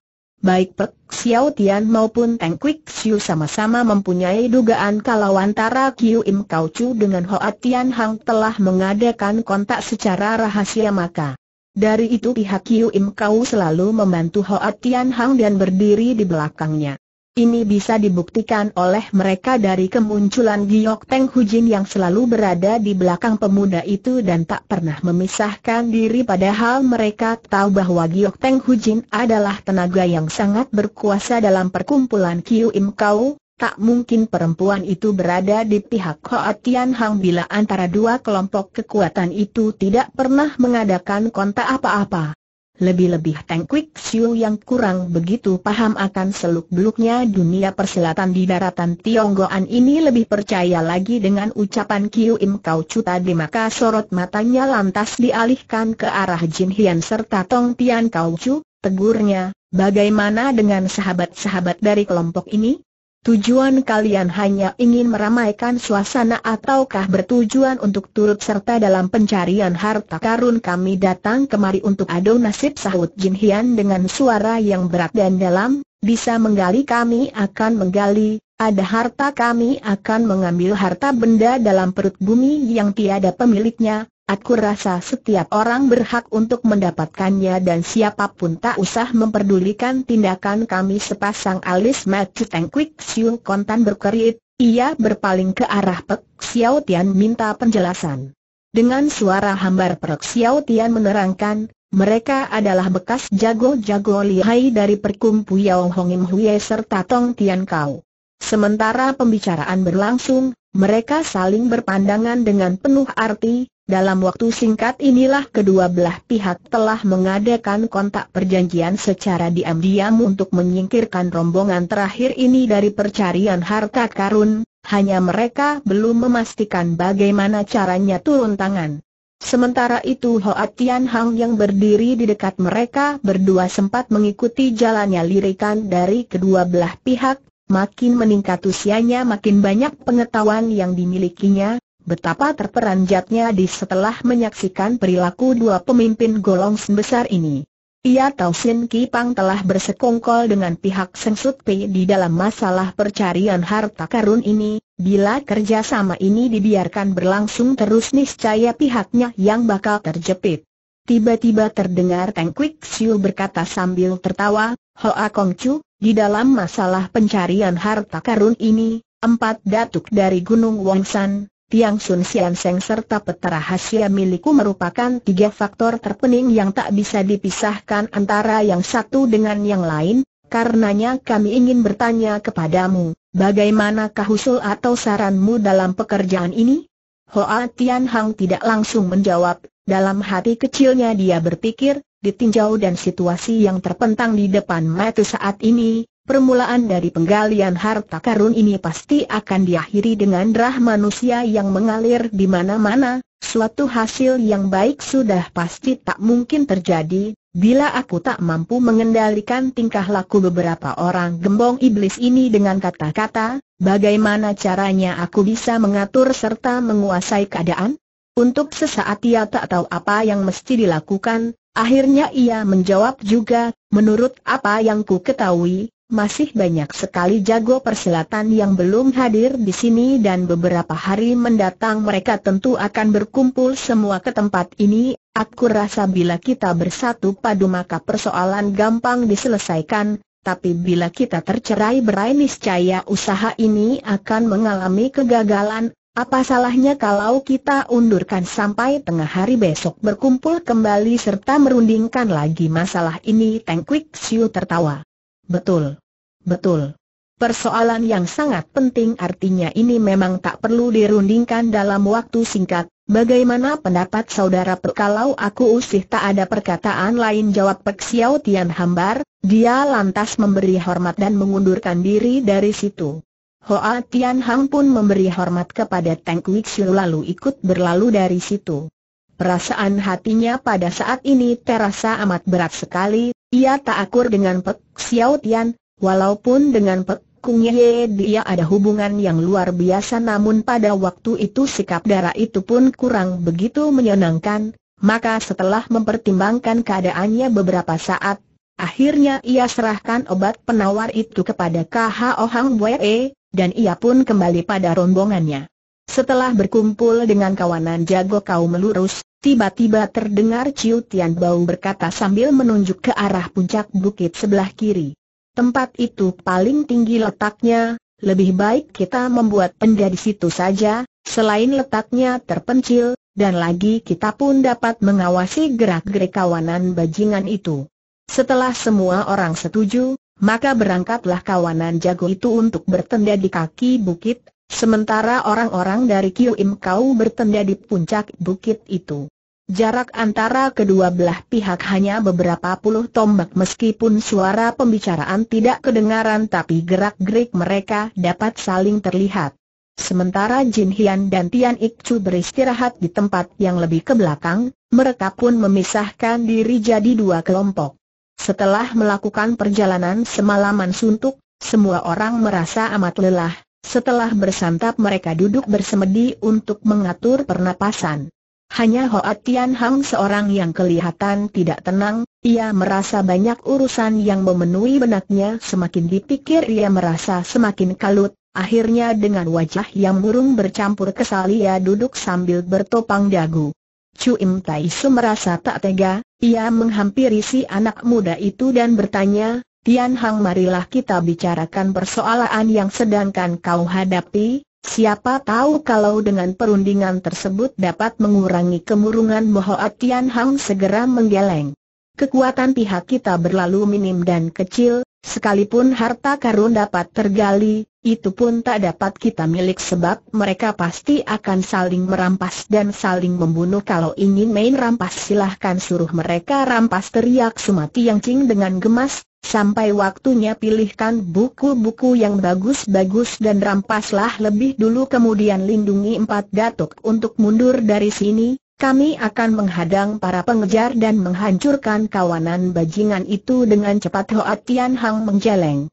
Baik Pek Xiao Tian maupun Tang Kwik Siu sama-sama mempunyai dugaan kalau antara Kiu Im Kau Chu dengan Hoa Tian Hang telah mengadakan kontak secara rahasia. Maka dari itu pihak Kiu Im Kau selalu membantu Hoa Tian Hang dan berdiri di belakangnya. Ini bisa dibuktikan oleh mereka dari kemunculan Giok Teng Hu Jin yang selalu berada di belakang pemuda itu dan tak pernah memisahkan diri, padahal mereka tahu bahwa Giok Teng Hu Jin adalah tenaga yang sangat berkuasa dalam perkumpulan Kiu Im Kau. Tak mungkin perempuan itu berada di pihak Hoa Tian Hang bila antara dua kelompok kekuatan itu tidak pernah mengadakan kontak apa-apa. Lebih-lebih Tang Kwik Siu yang kurang begitu paham akan seluk-beluknya dunia persilatan di daratan Tionggoan ini lebih percaya lagi dengan ucapan Kiu Im Kau Chu tadi, maka sorot matanya lantas dialihkan ke arah Jin Hian serta Tong Tian Kau Chu. Tegurnya, bagaimana dengan sahabat-sahabat dari kelompok ini? Tujuan kalian hanya ingin meramaikan suasana ataukah bertujuan untuk turut serta dalam pencarian harta karun? Kami datang kemari untuk adu nasib, sahut Jin Hian dengan suara yang berat dan dalam. Bisa menggali kami akan menggali, ada harta kami akan mengambil. Harta benda dalam perut bumi yang tiada pemiliknya, aku rasa setiap orang berhak untuk mendapatkannya dan siapapun tak usah memperdulikan tindakan kami. Sepasang alis mata Tang Kwik Siu kontan berkerit, ia berpaling ke arah Pek Xiao Tian minta penjelasan. Dengan suara hambar Pek Xiao Tian menerangkan, mereka adalah bekas jago-jago lihai dari perkumpulan Hong Im Huye serta Tong Tian Kau. Sementara pembicaraan berlangsung, mereka saling berpandangan dengan penuh arti. Dalam waktu singkat inilah kedua belah pihak telah mengadakan kontak perjanjian secara diam-diam untuk menyingkirkan rombongan terakhir ini dari pencarian harta karun. Hanya mereka belum memastikan bagaimana caranya turun tangan. Sementara itu Hoa Tian Hang yang berdiri di dekat mereka berdua sempat mengikuti jalannya lirikan dari kedua belah pihak. Makin meningkat usianya, makin banyak pengetahuan yang dimilikinya. Betapa terperanjatnya di setelah menyaksikan perilaku dua pemimpin golong sebesar ini. Ia tahu Sin Ki Pang telah bersekongkol dengan pihak Seng Sut Pi di dalam masalah pencarian harta karun ini. Bila kerjasama ini dibiarkan berlangsung terus, niscaya pihaknya yang bakal terjepit. Tiba-tiba terdengar Teng Kwik Siu berkata sambil tertawa, "Hoa Kong Chu, di dalam masalah pencarian harta karun ini, empat datuk dari Gunung Wangsan, Tiang Sun Sian Seng serta petara rahasia milikku merupakan tiga faktor terpenting yang tak bisa dipisahkan antara yang satu dengan yang lain. Karenanya kami ingin bertanya kepadamu, bagaimanakah usul atau saranmu dalam pekerjaan ini?" Hoa Tian Hang tidak langsung menjawab. Dalam hati kecilnya dia berpikir, ditinjau dan situasi yang terpentang di depan mata saat ini, permulaan dari penggalian harta karun ini pasti akan diakhiri dengan darah manusia yang mengalir di mana-mana. Suatu hasil yang baik sudah pasti tak mungkin terjadi. Bila aku tak mampu mengendalikan tingkah laku beberapa orang gembong iblis ini dengan kata-kata, bagaimana caranya aku bisa mengatur serta menguasai keadaan? Untuk sesaat ia tak tahu apa yang mesti dilakukan. Akhirnya ia menjawab juga, "Menurut apa yang ku ketahui, masih banyak sekali jago persilatan yang belum hadir di sini dan beberapa hari mendatang mereka tentu akan berkumpul semua ke tempat ini. Aku rasa bila kita bersatu padu maka persoalan gampang diselesaikan. Tapi bila kita tercerai-berai niscaya usaha ini akan mengalami kegagalan. Apa salahnya kalau kita undurkan sampai tengah hari besok berkumpul kembali serta merundingkan lagi masalah ini?" Teng Kwik Siu tertawa. "Betul. Betul. Persoalan yang sangat penting, artinya ini memang tak perlu dirundingkan dalam waktu singkat. Bagaimana pendapat saudara Pek?" "Kalau aku usih tak ada perkataan lain," jawab Pek Xiao Tian hambar. Dia lantas memberi hormat dan mengundurkan diri dari situ. Hoa Tian Hang pun memberi hormat kepada Teng Kwik Siu lalu ikut berlalu dari situ. Perasaan hatinya pada saat ini terasa amat berat sekali. Ia tak akur dengan Pek Xiao Tian, walaupun dengan Pek Kung Ye dia ada hubungan yang luar biasa, namun pada waktu itu sikap darah itu pun kurang begitu menyenangkan. Maka setelah mempertimbangkan keadaannya beberapa saat, akhirnya ia serahkan obat penawar itu kepada Kho Hang Wei, dan ia pun kembali pada rombongannya. Setelah berkumpul dengan kawanan jago kaum lurus, tiba-tiba terdengar Ciu Tian Bau berkata sambil menunjuk ke arah puncak bukit sebelah kiri. "Tempat itu paling tinggi letaknya, lebih baik kita membuat tenda di situ saja, selain letaknya terpencil, dan lagi kita pun dapat mengawasi gerak-gerik kawanan bajingan itu." Setelah semua orang setuju, maka berangkatlah kawanan jago itu untuk bertenda di kaki bukit, sementara orang-orang dari Kiu Im Kau bertenda di puncak bukit itu. Jarak antara kedua belah pihak hanya beberapa puluh tombak. Meskipun suara pembicaraan tidak kedengaran, tapi gerak-gerik mereka dapat saling terlihat. Sementara Jin Hian dan Tian Ik Chu beristirahat di tempat yang lebih ke belakang. Mereka pun memisahkan diri jadi dua kelompok. Setelah melakukan perjalanan semalaman suntuk, semua orang merasa amat lelah. Setelah bersantap mereka duduk bersemedi untuk mengatur pernapasan. Hanya Hoa Tian Hang seorang yang kelihatan tidak tenang. Ia merasa banyak urusan yang memenuhi benaknya. Semakin dipikir ia merasa semakin kalut. Akhirnya dengan wajah yang murung bercampur kesal ia duduk sambil bertopang dagu. Chu Im Tai Su merasa tak tega. Ia menghampiri si anak muda itu dan bertanya, "Tian Hang, marilah kita bicarakan persoalan yang sedangkan kau hadapi. Siapa tahu kalau dengan perundingan tersebut dapat mengurangi kemurungan." Hoa Tian Hang segera menggeleng. "Kekuatan pihak kita berlalu minim dan kecil. Sekalipun harta karun dapat tergali, itu pun tak dapat kita milik sebab mereka pasti akan saling merampas dan saling membunuh. Kalau ingin main rampas silahkan suruh mereka rampas," teriak Sumati Yang Cing dengan gemas. "Sampai waktunya pilihkan buku-buku yang bagus-bagus dan rampaslah lebih dulu, kemudian lindungi empat datuk untuk mundur dari sini. Kami akan menghadang para pengejar dan menghancurkan kawanan bajingan itu dengan cepat." Hoa Tian Hang menggeleng.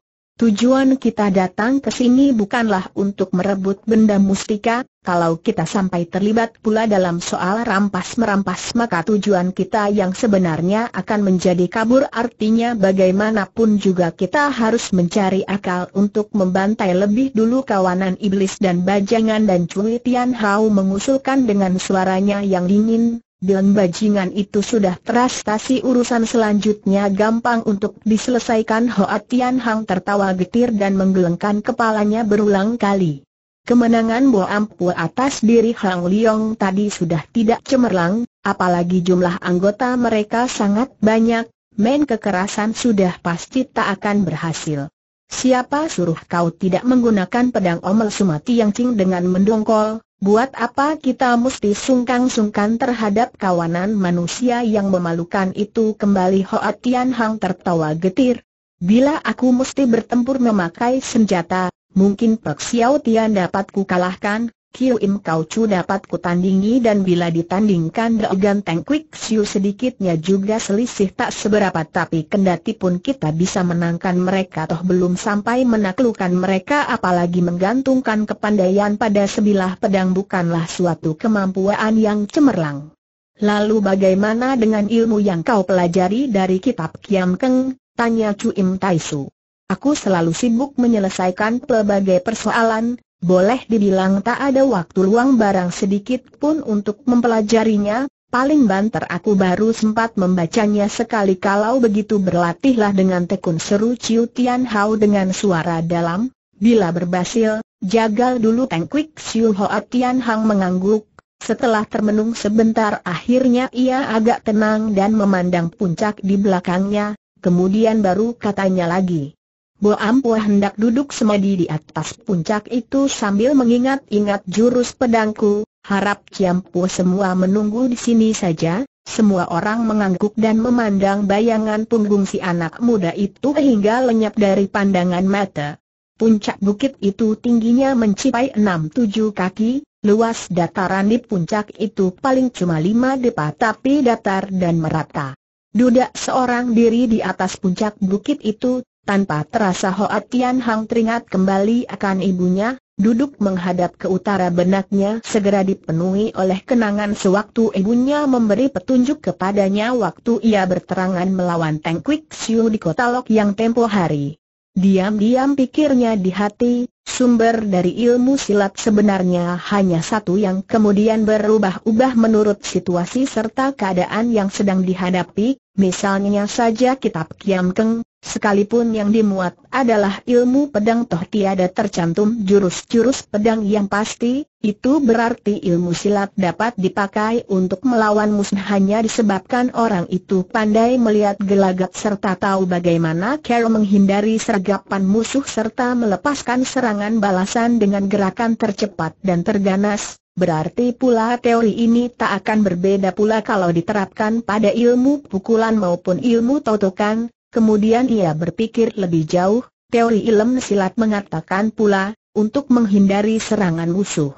Tujuan kita datang ke sini bukanlah untuk merebut benda mustika. Kalau kita sampai terlibat pula dalam soal rampas-merampas, maka tujuan kita yang sebenarnya akan menjadi kabur. Artinya bagaimanapun juga kita harus mencari akal untuk membantai lebih dulu kawanan iblis dan bajangan. Dan Cui Tian Hao mengusulkan dengan suaranya yang dingin, "Dan bajingan itu sudah terastasi, urusan selanjutnya gampang untuk diselesaikan." Hoa Tian Hang tertawa getir dan menggelengkan kepalanya berulang kali. Kemenangan Bo Ampu atas diri Hang Leong tadi sudah tidak cemerlang, apalagi jumlah anggota mereka sangat banyak. Main kekerasan sudah pasti tak akan berhasil. "Siapa suruh kau tidak menggunakan pedang?" omel Sumati Yang Cing dengan mendongkol. "Buat apa kita mesti sungkan-sungkan terhadap kawanan manusia yang memalukan itu?" Kembali Hoa Tian Hang tertawa getir. "Bila aku mesti bertempur memakai senjata, mungkin Pek Xiao Tian dapat ku kalahkan, Kiu Im Kau Chu dapat ku tandingi, dan bila ditandingkan Dao Ganteng Kwik Siu sedikitnya juga selisih tak seberapa. Tapi kendati pun kita bisa menangkan mereka, toh belum sampai menaklukkan mereka, apalagi menggantungkan kepandaian pada sebilah pedang bukanlah suatu kemampuan yang cemerlang. Lalu bagaimana dengan ilmu yang kau pelajari dari kitab Kiam Keng?" tanya Chu Im Tai Su. "Aku selalu sibuk menyelesaikan pelbagai persoalan. Boleh dibilang tak ada waktu luang barang sedikit pun untuk mempelajarinya. Paling banter aku baru sempat membacanya sekali. Kalau begitu berlatihlah dengan tekun," seru Ciu Tian Hao dengan suara dalam. "Bila berhasil, jagal dulu Teng Kwik Siu." Hoa Tian Hang mengangguk. Setelah termenung sebentar, akhirnya ia agak tenang dan memandang puncak di belakangnya. Kemudian baru katanya lagi, "Bo Ampu hendak duduk semedi di atas puncak itu sambil mengingat-ingat jurus pedangku. Harap Ciampu semua menunggu di sini saja." Semua orang mengangguk dan memandang bayangan punggung si anak muda itu hingga lenyap dari pandangan mata. Puncak bukit itu tingginya mencapai 6-7 kaki. Luas dataran di puncak itu paling cuma 5 depa, tapi datar dan merata. Duduk seorang diri di atas puncak bukit itu, tanpa terasa Hoa Tian Hang teringat kembali akan ibunya, duduk menghadap ke utara. Benaknya segera dipenuhi oleh kenangan sewaktu ibunya memberi petunjuk kepadanya waktu ia berterangan melawan Teng Kwik Siu di Kota Lok yang tempo hari. Diam-diam pikirnya di hati, sumber dari ilmu silat sebenarnya hanya satu yang kemudian berubah-ubah menurut situasi serta keadaan yang sedang dihadapi. Misalnya saja kitab Kiam Keng, sekalipun yang dimuat adalah ilmu pedang, toh tiada tercantum jurus-jurus pedang yang pasti. Itu berarti ilmu silat dapat dipakai untuk melawan musuh hanya disebabkan orang itu pandai melihat gelagat serta tahu bagaimana cara menghindari sergapan musuh serta melepaskan serangan balasan dengan gerakan tercepat dan terganas. Berarti pula teori ini tak akan berbeda pula kalau diterapkan pada ilmu pukulan maupun ilmu totokan. Kemudian ia berpikir lebih jauh, teori ilmu silat mengatakan pula, untuk menghindari serangan musuh,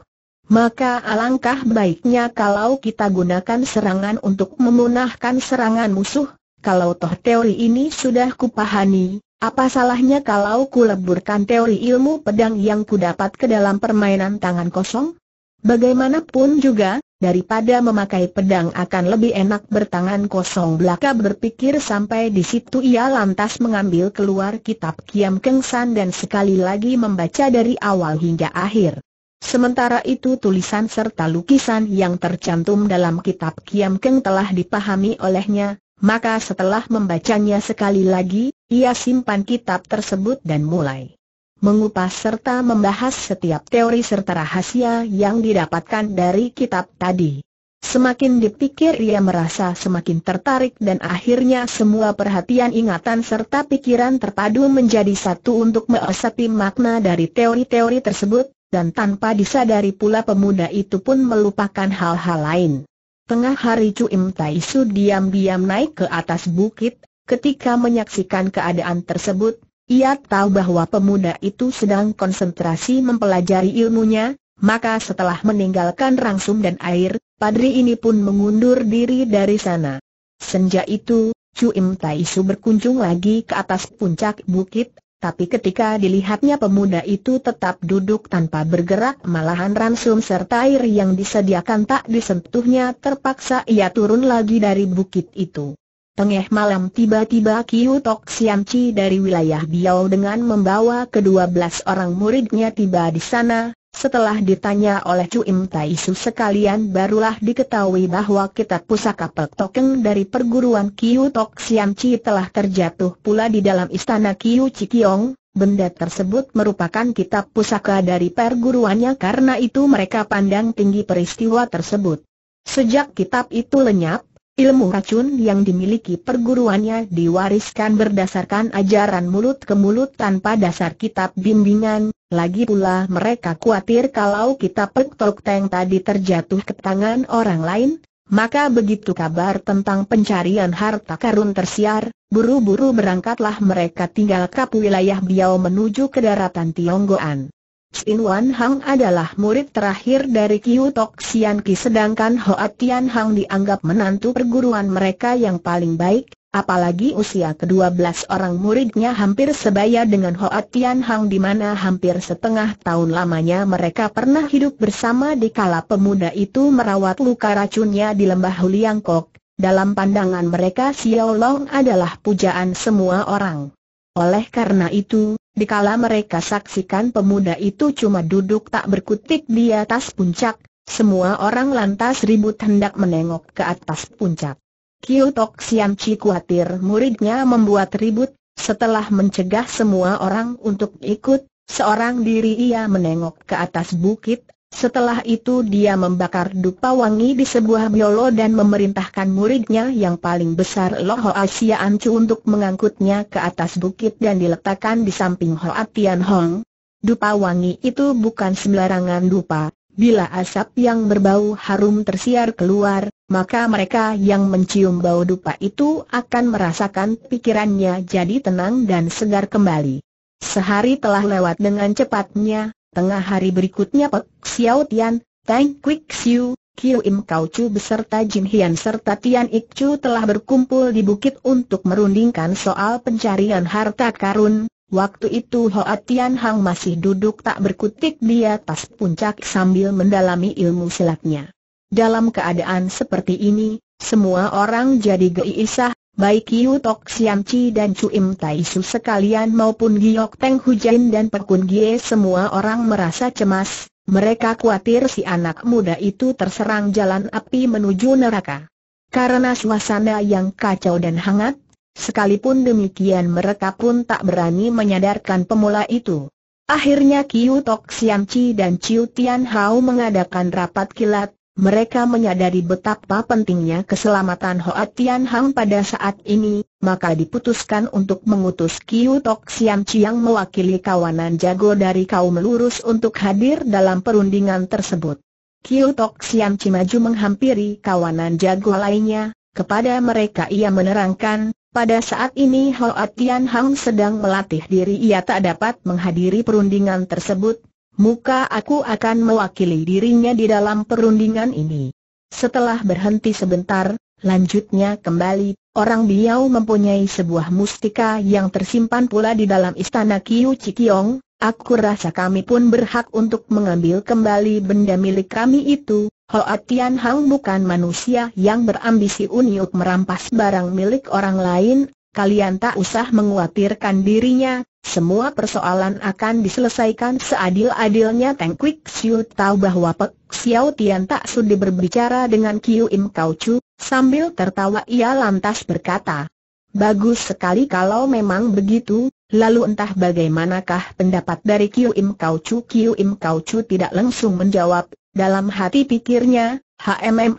maka alangkah baiknya kalau kita gunakan serangan untuk memunahkan serangan musuh. Kalau toh teori ini sudah kupahami, apa salahnya kalau kuleburkan teori ilmu pedang yang kudapat ke dalam permainan tangan kosong? Bagaimanapun juga, daripada memakai pedang akan lebih enak bertangan kosong. Belaka berpikir sampai di situ, ia lantas mengambil keluar kitab Kiam Keng San dan sekali lagi membaca dari awal hingga akhir. Sementara itu tulisan serta lukisan yang tercantum dalam kitab Kiam Keng telah dipahami olehnya, maka setelah membacanya sekali lagi, ia simpan kitab tersebut dan mulai mengupas serta membahas setiap teori serta rahasia yang didapatkan dari kitab tadi. Semakin dipikir ia merasa semakin tertarik dan akhirnya semua perhatian, ingatan serta pikiran terpadu menjadi satu untuk meresapi makna dari teori-teori tersebut. Dan tanpa disadari pula pemuda itu pun melupakan hal-hal lain. Tengah hari Chu Im Tai Su diam-diam naik ke atas bukit. Ketika menyaksikan keadaan tersebut, ia tahu bahwa pemuda itu sedang konsentrasi mempelajari ilmunya. Maka setelah meninggalkan rangsum dan air, padri ini pun mengundur diri dari sana. Senja itu, Chu Im Tai Su berkunjung lagi ke atas puncak bukit. Tapi ketika dilihatnya pemuda itu tetap duduk tanpa bergerak, malahan ransum serta air yang disediakan tak disentuhnya, terpaksa ia turun lagi dari bukit itu. Tengah malam tiba-tiba Kiu Tok Siam Chi dari wilayah Biau dengan membawa ke-12 orang muridnya tiba di sana. Setelah ditanya oleh Cuim Tai Su sekalian barulah diketahui bahwa kitab pusaka Pek Tokeng dari perguruan Kiu Tok Siam Chi telah terjatuh pula di dalam istana Kiu Cikiong. Benda tersebut merupakan kitab pusaka dari perguruannya, karena itu mereka pandang tinggi peristiwa tersebut. Sejak kitab itu lenyap, ilmu racun yang dimiliki perguruannya diwariskan berdasarkan ajaran mulut ke mulut tanpa dasar kitab bimbingan. Lagi pula mereka khawatir kalau kitab Pek Tokeng tadi terjatuh ke tangan orang lain, maka begitu kabar tentang pencarian harta karun tersiar, buru-buru berangkatlah mereka tinggalkan wilayah Biau menuju ke daratan Tionggoan. Chin Wan Hang adalah murid terakhir dari Kiu Tok Sian Ki, sedangkan Hoa Tian Hang dianggap menantu perguruan mereka yang paling baik. Apalagi usia ke-12 orang muridnya hampir sebaya dengan Hoa Tian Hang, di mana hampir setengah tahun lamanya mereka pernah hidup bersama di kala pemuda itu merawat luka racunnya di lembah Huliang Kok. Dalam pandangan mereka Xiao Long adalah pujaan semua orang. Oleh karena itu, di kala mereka saksikan pemuda itu cuma duduk tak berkutik di atas puncak, semua orang lantas ribut hendak menengok ke atas puncak. Kiu Tok Siam Chi khawatir muridnya membuat ribut, setelah mencegah semua orang untuk ikut, seorang diri ia menengok ke atas bukit. Setelah itu dia membakar dupa wangi di sebuah biolo dan memerintahkan muridnya yang paling besar Lo Hoa Sian Chu untuk mengangkutnya ke atas bukit dan diletakkan di samping Hoa Tian Hong. Dupa wangi itu bukan sembarangan dupa. Bila asap yang berbau harum tersiar keluar, maka mereka yang mencium bau dupa itu akan merasakan pikirannya jadi tenang dan segar kembali. Sehari telah lewat dengan cepatnya. Tengah hari berikutnya Pek Xiao Tian, Tang Kwik Siu, Kiu Im Kau Chu beserta Jin Hian serta Tian Ik Chu telah berkumpul di bukit untuk merundingkan soal pencarian harta karun. Waktu itu Hoa Tian Hang masih duduk tak berkutik di atas puncak sambil mendalami ilmu silatnya. Dalam keadaan seperti ini, semua orang jadi geisah, baik Kiu Tok Siam Chi dan Cuim Tai Su sekalian maupun Giok Teng Hujan dan Pek Kun Gie, semua orang merasa cemas. Mereka khawatir si anak muda itu terserang jalan api menuju neraka. Karena suasana yang kacau dan hangat, sekalipun demikian mereka pun tak berani menyadarkan pemula itu. Akhirnya Kiu Tok Siam Chi dan Ciu Tian Hao mengadakan rapat kilat. Mereka menyadari betapa pentingnya keselamatan Hoa Tian Hang pada saat ini, maka diputuskan untuk mengutus Kiu Tok Siam Chi yang mewakili kawanan jago dari kaum lurus untuk hadir dalam perundingan tersebut. Kiu Tok Siam Chi maju menghampiri kawanan jago lainnya. Kepada mereka ia menerangkan, pada saat ini Hoa Tian Hang sedang melatih diri, ia tak dapat menghadiri perundingan tersebut. Maka aku akan mewakili dirinya di dalam perundingan ini. Setelah berhenti sebentar, lanjutnya kembali, orang Biau mempunyai sebuah mustika yang tersimpan pula di dalam istana Kiu Cikiong. Aku rasa kami pun berhak untuk mengambil kembali benda milik kami itu. Hoa Tian Hang bukan manusia yang berambisi untuk merampas barang milik orang lain. Kalian tak usah mengkhawatirkan dirinya. Semua persoalan akan diselesaikan seadil-adilnya. Teng Kwik Siu tahu bahwa Pek Xiao Tian tak sudi berbicara dengan Kiu Im Kau Chu. Sambil tertawa ia lantas berkata, "Bagus sekali kalau memang begitu. Lalu entah bagaimanakah pendapat dari Kiu Im Kau Chu?" Kiu Im Kau Chu tidak langsung menjawab. Dalam hati pikirnya,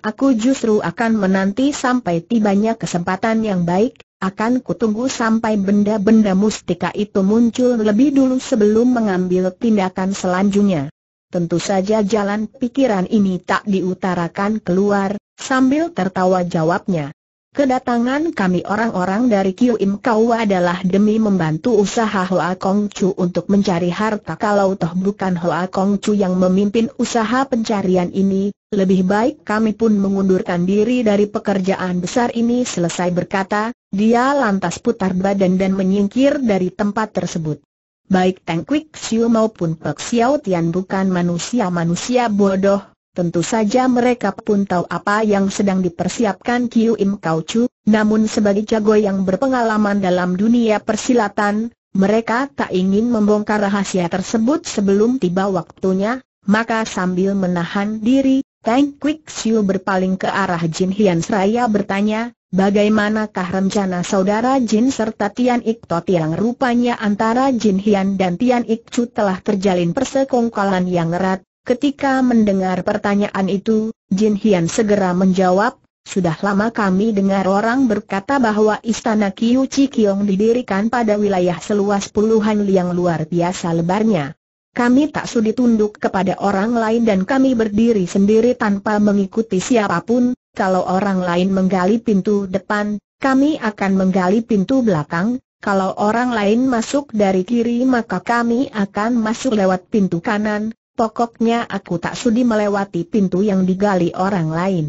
aku justru akan menanti sampai tibanya kesempatan yang baik. Akan kutunggu sampai benda-benda mustika itu muncul lebih dulu sebelum mengambil tindakan selanjutnya. Tentu saja jalan pikiran ini tak diutarakan keluar. Sambil tertawa jawabnya, "Kedatangan kami orang-orang dari Kiu Im Kau adalah demi membantu usaha Hoa Kong Chu untuk mencari harta. Kalau toh bukan Hoa Kong Chu yang memimpin usaha pencarian ini, lebih baik kami pun mengundurkan diri dari pekerjaan besar ini." Selesai berkata, dia lantas putar badan dan menyingkir dari tempat tersebut. baik Teng Kwik Siu maupun Pek Xiao Tian bukan manusia-manusia bodoh, tentu saja mereka pun tahu apa yang sedang dipersiapkan Kiu Im Kau Chu, namun sebagai jago yang berpengalaman dalam dunia persilatan, mereka tak ingin membongkar rahasia tersebut sebelum tiba waktunya, maka sambil menahan diri, Teng Kwik Siu berpaling ke arah Jin Hian seraya bertanya, bagaimanakah rencana saudara Jin serta Tian Ik To Tiang? Rupanya antara Jin Hian dan Tian Ik Chu telah terjalin persekongkolan yang erat. Ketika mendengar pertanyaan itu, Jin Hian segera menjawab, sudah lama kami dengar orang berkata bahwa istana Kiu Chi Kiong didirikan pada wilayah seluas puluhan li yang luar biasa lebarnya. Kami tak sudi tunduk kepada orang lain dan kami berdiri sendiri tanpa mengikuti siapapun. Kalau orang lain menggali pintu depan, kami akan menggali pintu belakang. Kalau orang lain masuk dari kiri, maka kami akan masuk lewat pintu kanan. Pokoknya aku tak sudi melewati pintu yang digali orang lain.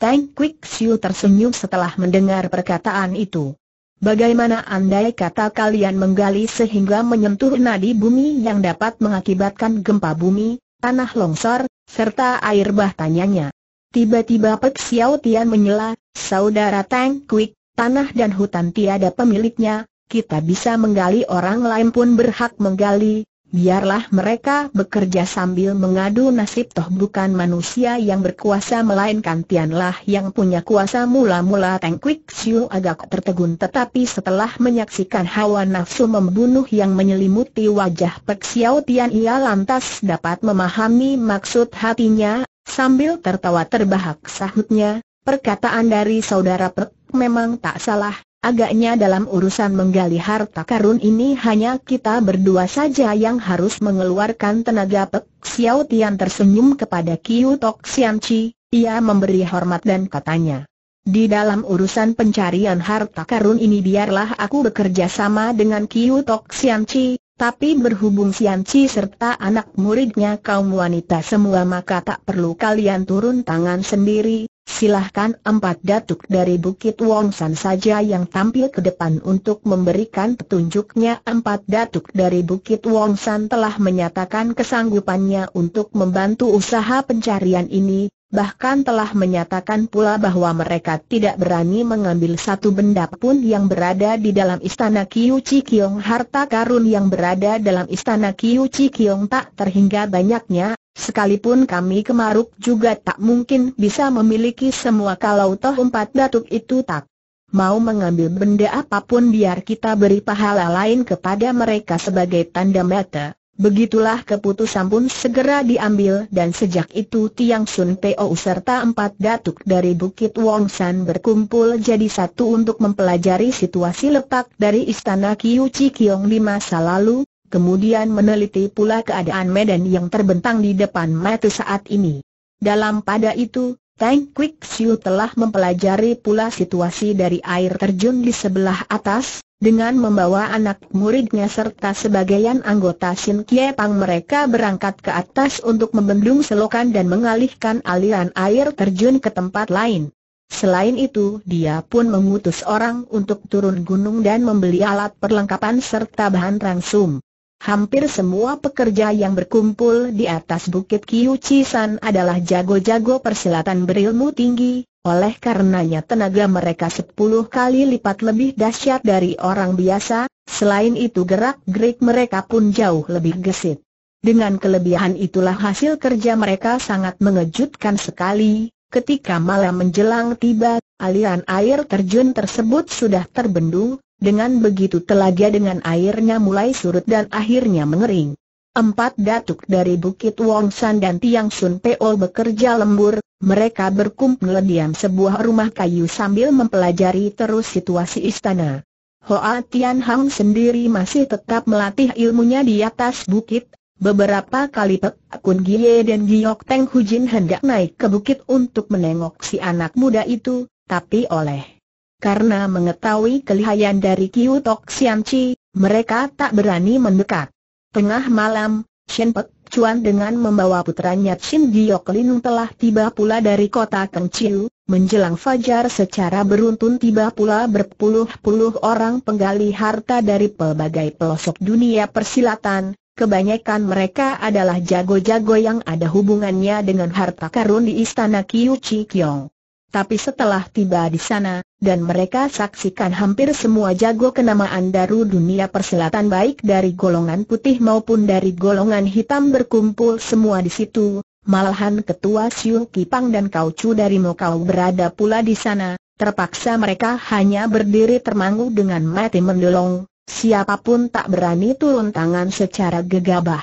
Teng Kwik Siu tersenyum setelah mendengar perkataan itu. Bagaimana andai kata kalian menggali sehingga menyentuh nadi bumi yang dapat mengakibatkan gempa bumi, tanah longsor, serta air bah? Tanyanya. Tiba-tiba Pek Xiao Tian menyela, saudara Teng Kwik, tanah dan hutan tiada pemiliknya, kita bisa menggali, orang lain pun berhak menggali, biarlah mereka bekerja sambil mengadu nasib, toh bukan manusia yang berkuasa melainkan Tianlah yang punya kuasa. Mula-mula Teng Kwik Siu agak tertegun, tetapi setelah menyaksikan hawa nafsu membunuh yang menyelimuti wajah Pek Xiao Tian, ia lantas dapat memahami maksud hatinya. Sambil tertawa terbahak sahutnya, perkataan dari saudara Pek memang tak salah, agaknya dalam urusan menggali harta karun ini hanya kita berdua saja yang harus mengeluarkan tenaga. Pek Xiao Tian tersenyum kepada Kiu Tok Sian Chi, ia memberi hormat dan katanya, di dalam urusan pencarian harta karun ini biarlah aku bekerja sama dengan Kiu Tok Sian Chi. Tapi berhubung Sian Chi serta anak muridnya kaum wanita semua, maka tak perlu kalian turun tangan sendiri. Silahkan empat datuk dari Bukit Wongsan saja yang tampil ke depan untuk memberikan petunjuknya. Empat datuk dari Bukit Wongsan telah menyatakan kesanggupannya untuk membantu usaha pencarian ini, bahkan telah menyatakan pula bahwa mereka tidak berani mengambil satu benda pun yang berada di dalam istana Kiu Chi Kiong. Harta karun yang berada dalam istana Kiu Chi Kiong tak terhingga banyaknya, sekalipun kami kemaruk juga tak mungkin bisa memiliki semua. Kalau toh empat datuk itu tak mau mengambil benda apapun, biar kita beri pahala lain kepada mereka sebagai tanda mata. Begitulah keputusan pun segera diambil, dan sejak itu Tiang Sun Teo serta empat datuk dari Bukit Wongsan berkumpul jadi satu untuk mempelajari situasi letak dari istana Kiu Chi Kiong di masa lalu, kemudian meneliti pula keadaan medan yang terbentang di depan mata saat ini. Dalam pada itu, Teng Kwik Siu telah mempelajari pula situasi dari air terjun di sebelah atas. Dengan membawa anak muridnya serta sebagian anggota Sin Kie Pang, mereka berangkat ke atas untuk membendung selokan dan mengalihkan aliran air terjun ke tempat lain. Selain itu, dia pun mengutus orang untuk turun gunung dan membeli alat perlengkapan serta bahan rangsum. Hampir semua pekerja yang berkumpul di atas Bukit Kiu Chi San adalah jago-jago persilatan berilmu tinggi. Oleh karenanya tenaga mereka 10 kali lipat lebih dahsyat dari orang biasa, selain itu gerak-gerik mereka pun jauh lebih gesit. Dengan kelebihan itulah hasil kerja mereka sangat mengejutkan sekali. Ketika malam menjelang tiba, aliran air terjun tersebut sudah terbendung, dengan begitu telaga dengan airnya mulai surut dan akhirnya mengering. Empat datuk dari Bukit Wongsan dan Tiang Sun Peo bekerja lembur, mereka berkumpul diam sebuah rumah kayu sambil mempelajari terus situasi istana. Hoa Tian Hang sendiri masih tetap melatih ilmunya di atas bukit. Beberapa kali Pek Kun Gie dan Giok Teng Hu Jin hendak naik ke bukit untuk menengok si anak muda itu, tapi oleh karena mengetahui kelihayan dari Kiu Tok Sian Chi, mereka tak berani mendekat. Tengah malam, Shen Pek Chuan dengan membawa putranya Shin Giok Lin telah tiba pula dari kota Keng Chiu. Menjelang fajar secara beruntun tiba pula berpuluh-puluh orang penggali harta dari pelbagai pelosok dunia persilatan. Kebanyakan mereka adalah jago-jago yang ada hubungannya dengan harta karun di istana Kiu Chi Kiong. Tapi setelah tiba di sana, dan mereka saksikan hampir semua jago kenamaan dari dunia persilatan baik dari golongan putih maupun dari golongan hitam berkumpul semua di situ. Malahan ketua Siu Kipang dan Kau Chu dari Mokau berada pula di sana. Terpaksa mereka hanya berdiri termangu dengan mati mendelong. Siapapun tak berani turun tangan secara gegabah.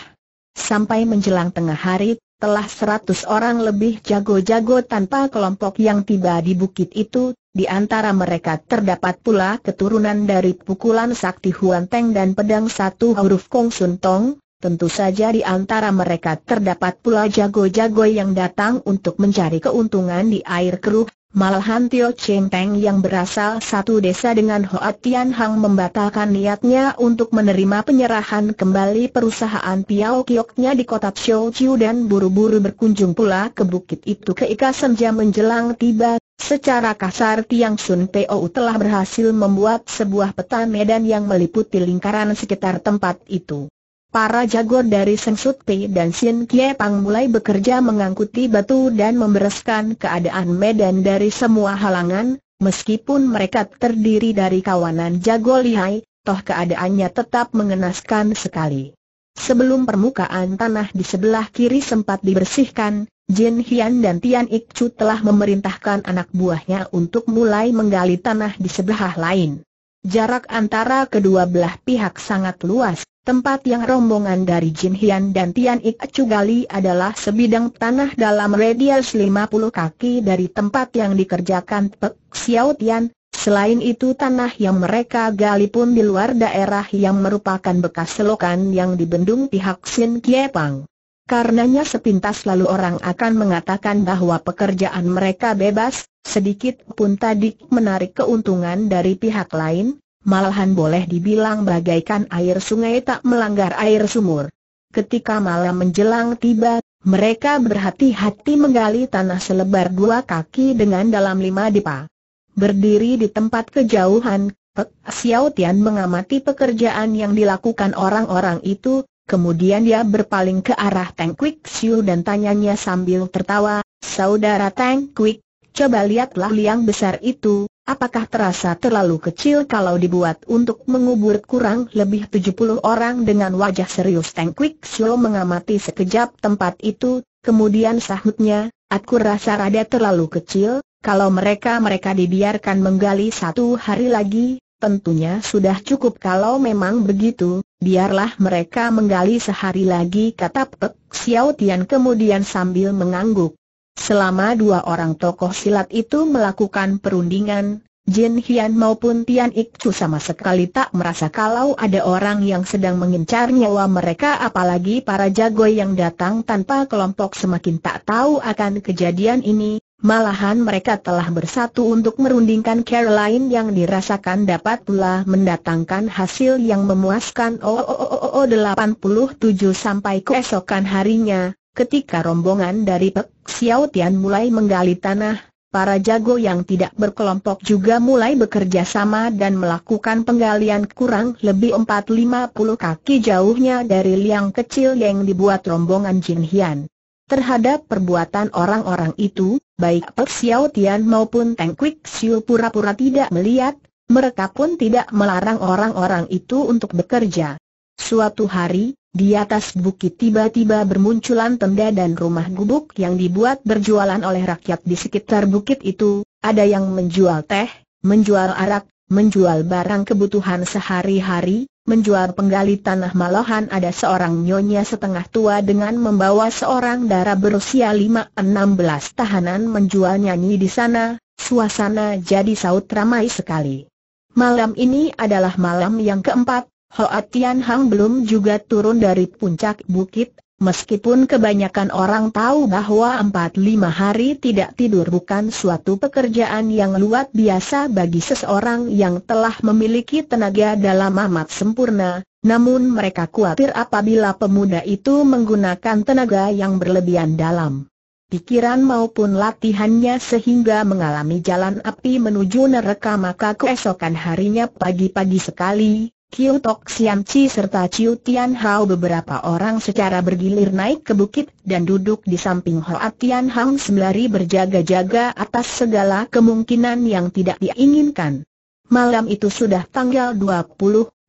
Sampai menjelang tengah hari, telah 100 orang lebih jago-jago tanpa kelompok yang tiba di bukit itu. Di antara mereka terdapat pula keturunan dari pukulan sakti Huan Teng dan pedang satu huruf Kong Sun Tong. Tentu saja di antara mereka terdapat pula jago-jago yang datang untuk mencari keuntungan di air keruh. Malahan Tio Cheng Teng yang berasal satu desa dengan Hoa Tian Hang membatalkan niatnya untuk menerima penyerahan kembali perusahaan Piao Kioknya di kota Xiao Chiu dan buru-buru berkunjung pula ke bukit itu ketika senja menjelang tiba. Secara kasar Tiang Sun Pou telah berhasil membuat sebuah peta medan yang meliputi lingkaran sekitar tempat itu. Para jago dari Seng Sut Pi dan Sin Kie Pang mulai bekerja mengangkuti batu dan membereskan keadaan medan dari semua halangan. Meskipun mereka terdiri dari kawanan jago lihai, toh keadaannya tetap mengenaskan sekali. Sebelum permukaan tanah di sebelah kiri sempat dibersihkan, Jin Hian dan Tian Ik Chu telah memerintahkan anak buahnya untuk mulai menggali tanah di sebelah lain. Jarak antara kedua belah pihak sangat luas. Tempat yang rombongan dari Jin Hian dan Tian Ik Chu gali adalah sebidang tanah dalam radius 50 kaki dari tempat yang dikerjakan Pek Xiao Tian. Selain itu tanah yang mereka gali pun di luar daerah yang merupakan bekas selokan yang dibendung pihak Sin Kie Pang. Karenanya sepintas lalu orang akan mengatakan bahwa pekerjaan mereka bebas, sedikit pun tadi menarik keuntungan dari pihak lain. Malahan boleh dibilang bagaikan air sungai tak melanggar air sumur. Ketika malam menjelang tiba, mereka berhati-hati menggali tanah selebar 2 kaki dengan dalam 5 dipa. Berdiri di tempat kejauhan, Pek Xiao Tian mengamati pekerjaan yang dilakukan orang-orang itu. Kemudian dia berpaling ke arah Teng Kwik Siu dan tanyanya sambil tertawa, "Saudara Teng Kwik, coba lihatlah liang besar itu. Apakah terasa terlalu kecil kalau dibuat untuk mengubur kurang lebih 70 orang dengan wajah serius?" Teng Kwik Siu mengamati sekejap tempat itu, kemudian sahutnya, "Aku rasa rada terlalu kecil. Kalau mereka dibiarkan menggali 1 hari lagi, tentunya sudah cukup. Kalau memang begitu, biarlah mereka menggali 1 hari lagi," kata Pek Xiao Tian kemudian sambil mengangguk. Selama 2 orang tokoh silat itu melakukan perundingan, Jin Hian maupun Tian Ik Chu sama sekali tak merasa kalau ada orang yang sedang mengincar nyawa mereka, apalagi para jago yang datang tanpa kelompok semakin tak tahu akan kejadian ini. Malahan mereka telah bersatu untuk merundingkan Caroline yang dirasakan dapat pula mendatangkan hasil yang memuaskan. 87 sampai keesokan harinya. Ketika rombongan dari Pek Xiao Tian mulai menggali tanah, para jago yang tidak berkelompok juga mulai bekerja sama dan melakukan penggalian kurang lebih 450 kaki jauhnya dari liang kecil yang dibuat rombongan Jin Hian. Terhadap perbuatan orang-orang itu, baik Pek Xiao Tian maupun Teng Kwik Siu pura-pura tidak melihat. Mereka pun tidak melarang orang-orang itu untuk bekerja. Suatu hari, di atas bukit tiba-tiba bermunculan tenda dan rumah gubuk yang dibuat berjualan oleh rakyat di sekitar bukit itu. Ada yang menjual teh, menjual arak, menjual barang kebutuhan sehari-hari, menjual penggali tanah. Malahan ada seorang nyonya setengah tua dengan membawa seorang dara berusia 5-16 tahanan menjual nyanyi di sana. Suasana jadi saut ramai sekali. Malam ini adalah malam yang keempat. Hoa Tian Hang belum juga turun dari puncak bukit, meskipun kebanyakan orang tahu bahwa 4-5 hari tidak tidur bukan suatu pekerjaan yang luar biasa bagi seseorang yang telah memiliki tenaga dalam amat sempurna. Namun mereka khawatir apabila pemuda itu menggunakan tenaga yang berlebihan dalam. pikiran maupun latihannya sehingga mengalami jalan api menuju neraka. Maka keesokan harinya pagi-pagi sekali, Kiu Tok Siam Chi serta Ciu Tian Hao beberapa orang secara bergilir naik ke bukit dan duduk di samping Hoa Tian Hang sembari berjaga-jaga atas segala kemungkinan yang tidak diinginkan. Malam itu sudah tanggal 20,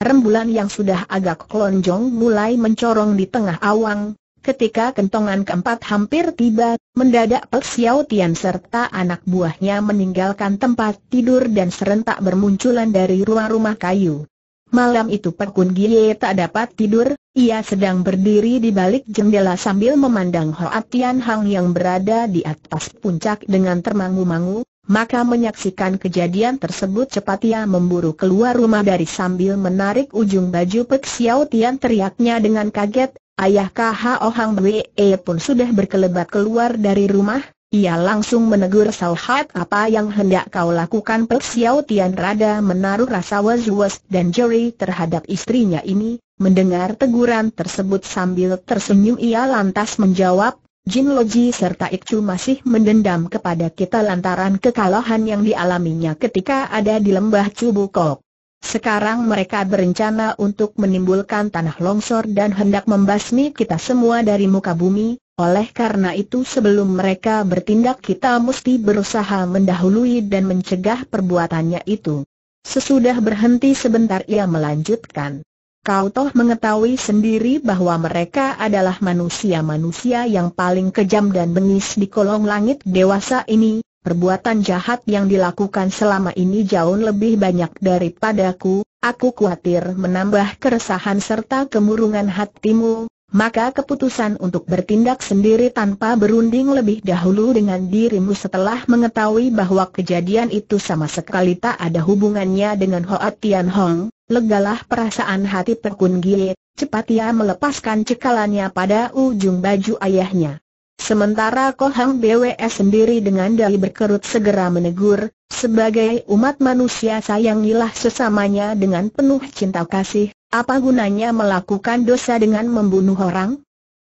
rembulan yang sudah agak lonjong mulai mencorong di tengah awang. Ketika kentongan keempat hampir tiba, mendadak Pek Xiao Tian serta anak buahnya meninggalkan tempat tidur dan serentak bermunculan dari rumah-rumah kayu. Malam itu Pek Kun Gie tak dapat tidur, ia sedang berdiri di balik jendela sambil memandang Hoa Tian Hang yang berada di atas puncak dengan termangu-mangu, maka menyaksikan kejadian tersebut cepat ia memburu keluar rumah dari sambil menarik ujung baju Pek Xiao Tian. Teriaknya dengan kaget, "Ayah Kho Hang Bwe pun sudah berkelebat keluar dari rumah." Ia langsung menegur Sauhat, "Apa yang hendak kau lakukan?" Pek Xiao Tian rada menaruh rasa was-was dan jeri terhadap istrinya ini. Mendengar teguran tersebut sambil tersenyum ia lantas menjawab, "Jin Loji serta Ikcu masih mendendam kepada kita lantaran kekalahan yang dialaminya ketika ada di lembah Cubukok. Sekarang mereka berencana untuk menimbulkan tanah longsor dan hendak membasmi kita semua dari muka bumi. Oleh karena itu sebelum mereka bertindak kita mesti berusaha mendahului dan mencegah perbuatannya itu." Sesudah berhenti sebentar ia melanjutkan, "Kau toh mengetahui sendiri bahwa mereka adalah manusia-manusia yang paling kejam dan bengis di kolong langit dewasa ini. Perbuatan jahat yang dilakukan selama ini jauh lebih banyak daripadaku. Aku khawatir menambah keresahan serta kemurungan hatimu. Maka keputusan untuk bertindak sendiri tanpa berunding lebih dahulu dengan dirimu setelah mengetahui bahwa kejadian itu sama sekali tak ada hubungannya dengan Hoa Tian Hong." Legalah perasaan hati Pek Kun Gie, cepat ia melepaskan cekalannya pada ujung baju ayahnya. Sementara Kho Hang Bwe sendiri dengan dahi berkerut segera menegur, "Sebagai umat manusia sayangilah sesamanya dengan penuh cinta kasih. Apa gunanya melakukan dosa dengan membunuh orang?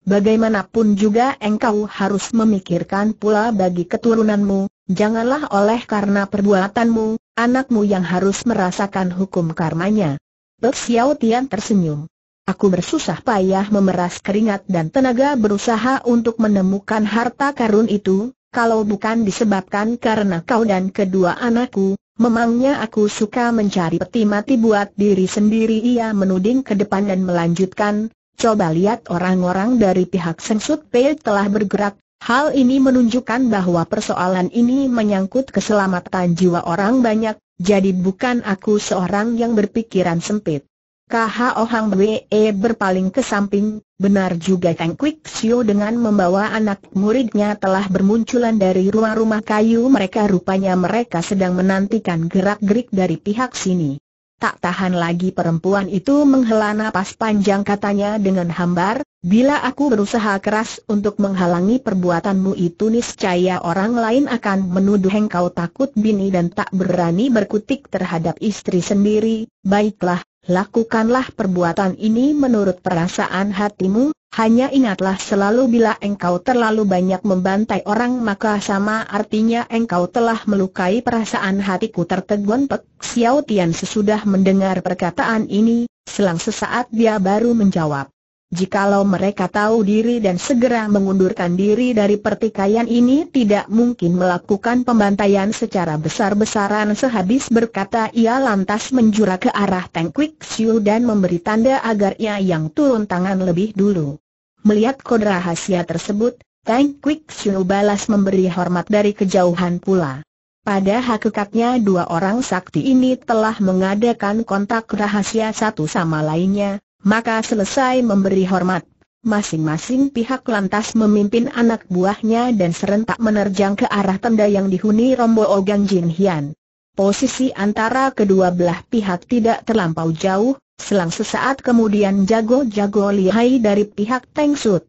Bagaimanapun juga engkau harus memikirkan pula bagi keturunanmu. Janganlah oleh karena perbuatanmu, anakmu yang harus merasakan hukum karmanya." Pek Xiao Tian tersenyum, "Aku bersusah payah memeras keringat dan tenaga berusaha untuk menemukan harta karun itu. Kalau bukan disebabkan karena kau dan kedua anakku, memangnya aku suka mencari peti mati buat diri sendiri." Ia menuding ke depan dan melanjutkan, "Coba lihat, orang-orang dari pihak Seng Sut Pei telah bergerak. Hal ini menunjukkan bahwa persoalan ini menyangkut keselamatan jiwa orang banyak. Jadi bukan aku seorang yang berpikiran sempit." Kho Hang Bwe berpaling ke samping. Benar juga, Kang Kwik Sio dengan membawa anak muridnya telah bermunculan dari rumah-rumah kayu mereka. Rupanya mereka sedang menantikan gerak-gerik dari pihak sini. Tak tahan lagi perempuan itu menghela napas panjang, katanya dengan hambar, "Bila aku berusaha keras untuk menghalangi perbuatanmu itu, niscaya orang lain akan menuduh engkau takut bini dan tak berani berkutik terhadap istri sendiri. Baiklah, lakukanlah perbuatan ini menurut perasaan hatimu. Hanya ingatlah selalu, bila engkau terlalu banyak membantai orang maka sama artinya engkau telah melukai perasaan hatiku." Tertegun Pek Xiao Tian sesudah mendengar perkataan ini. Selang sesaat dia baru menjawab, "Jikalau mereka tahu diri dan segera mengundurkan diri dari pertikaian ini, tidak mungkin melakukan pembantaian secara besar-besaran." Sehabis berkata ia lantas menjura ke arah Teng Kwik Siu dan memberi tanda agar ia yang turun tangan lebih dulu. Melihat kode rahasia tersebut, Teng Kwik Siu balas memberi hormat dari kejauhan pula. Pada hakikatnya dua orang sakti ini telah mengadakan kontak rahasia satu sama lainnya, maka selesai memberi hormat, masing-masing pihak lantas memimpin anak buahnya dan serentak menerjang ke arah tenda yang dihuni rombongan Jin Hian. Posisi antara kedua belah pihak tidak terlampau jauh. Selang sesaat kemudian jago-jago lihai dari pihak Teng Sut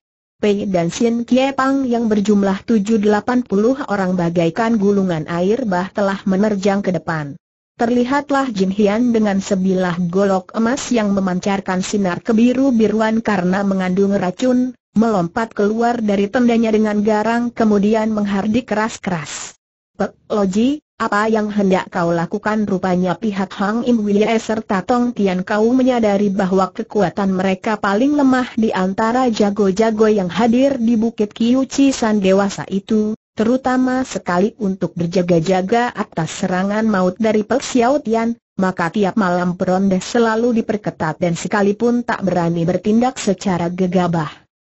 Pei dan Sin Kie Pang yang berjumlah 780 orang bagaikan gulungan air bah telah menerjang ke depan. Terlihatlah Jin Hian dengan sebilah golok emas yang memancarkan sinar kebiru-biruan karena mengandung racun. melompat keluar dari tendanya dengan garang kemudian menghardik keras-keras. "Pek Loji, apa yang hendak kau lakukan?" Rupanya pihak Hang Im Wiliai serta Tong Tian Kau menyadari bahwa kekuatan mereka paling lemah di antara jago-jago yang hadir di Bukit Kiu Cisan dewasa itu, terutama sekali untuk berjaga-jaga atas serangan maut dari Pek Xiao Tian. Maka tiap malam peronda selalu diperketat dan sekalipun tak berani bertindak secara gegabah.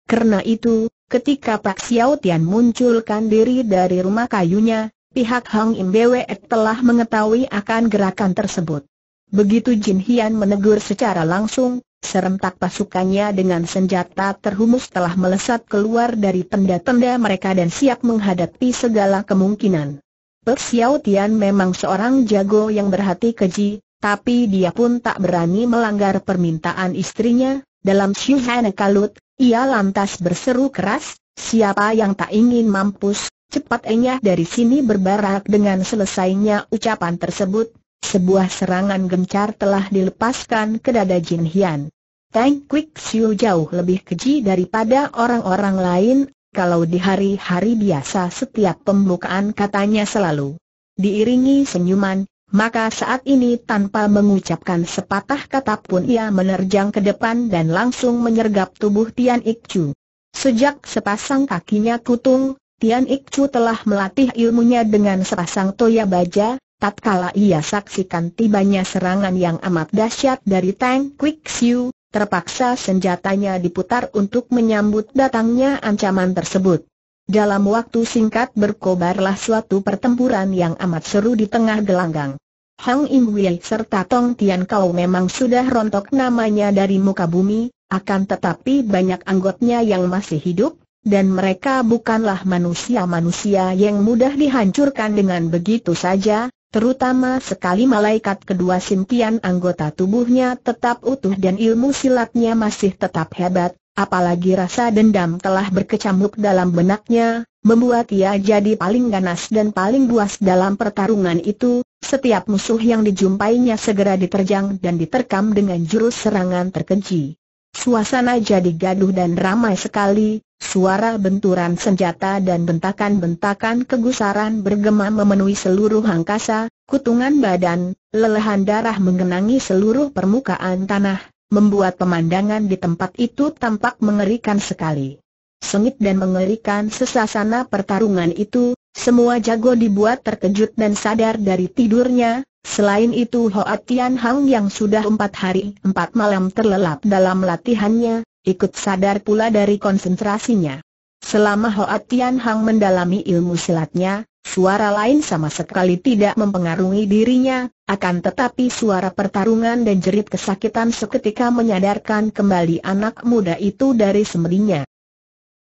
Karena itu, ketika Pak Xiao Tian munculkan diri dari rumah kayunya, pihak Hang Im Bwe telah mengetahui akan gerakan tersebut. Begitu Jin Hian menegur secara langsung, serentak pasukannya dengan senjata terhumus telah melesat keluar dari tenda-tenda mereka dan siap menghadapi segala kemungkinan. Pek Xiao Tian memang seorang jago yang berhati keji, tapi dia pun tak berani melanggar permintaan istrinya. Dalam suasana kalut, ia lantas berseru keras, "Siapa yang tak ingin mampus, cepat enyah dari sini!" Berbarak dengan selesainya ucapan tersebut, sebuah serangan gencar telah dilepaskan ke dada Jin Hian. Tang Kwik Siu jauh lebih keji daripada orang-orang lain. Kalau di hari-hari biasa setiap pembukaan katanya selalu diiringi senyuman, maka saat ini tanpa mengucapkan sepatah kata pun ia menerjang ke depan dan langsung menyergap tubuh Tian Ikcu. Sejak sepasang kakinya kutung, Tian Ikcu telah melatih ilmunya dengan sepasang toya baja. Tatkala ia saksikan tibanya serangan yang amat dahsyat dari Tang Kwik Siu, terpaksa senjatanya diputar untuk menyambut datangnya ancaman tersebut. Dalam waktu singkat berkobarlah suatu pertempuran yang amat seru di tengah gelanggang. Hang Im Wei serta Tong Tian Kau memang sudah rontok namanya dari muka bumi, akan tetapi banyak anggotanya yang masih hidup, dan mereka bukanlah manusia-manusia yang mudah dihancurkan dengan begitu saja. Terutama sekali malaikat kedua Sintian, anggota tubuhnya tetap utuh dan ilmu silatnya masih tetap hebat, apalagi rasa dendam telah berkecamuk dalam benaknya, membuat ia jadi paling ganas dan paling buas dalam pertarungan itu. Setiap musuh yang dijumpainya segera diterjang dan diterkam dengan jurus serangan terkeji. Suasana jadi gaduh dan ramai sekali. Suara benturan senjata dan bentakan-bentakan kegusaran bergema memenuhi seluruh angkasa. Kutungan badan, lelehan darah menggenangi seluruh permukaan tanah, membuat pemandangan di tempat itu tampak mengerikan sekali. Sengit dan mengerikan sesasana pertarungan itu, semua jago dibuat terkejut dan sadar dari tidurnya. Selain itu Hoa Tian Hang yang sudah 4 hari 4 malam terlelap dalam latihannya, ikut sadar pula dari konsentrasinya. Selama Hoa Tian Hang mendalami ilmu silatnya, suara lain sama sekali tidak mempengaruhi dirinya. Akan tetapi suara pertarungan dan jerit kesakitan seketika menyadarkan kembali anak muda itu dari semedinya.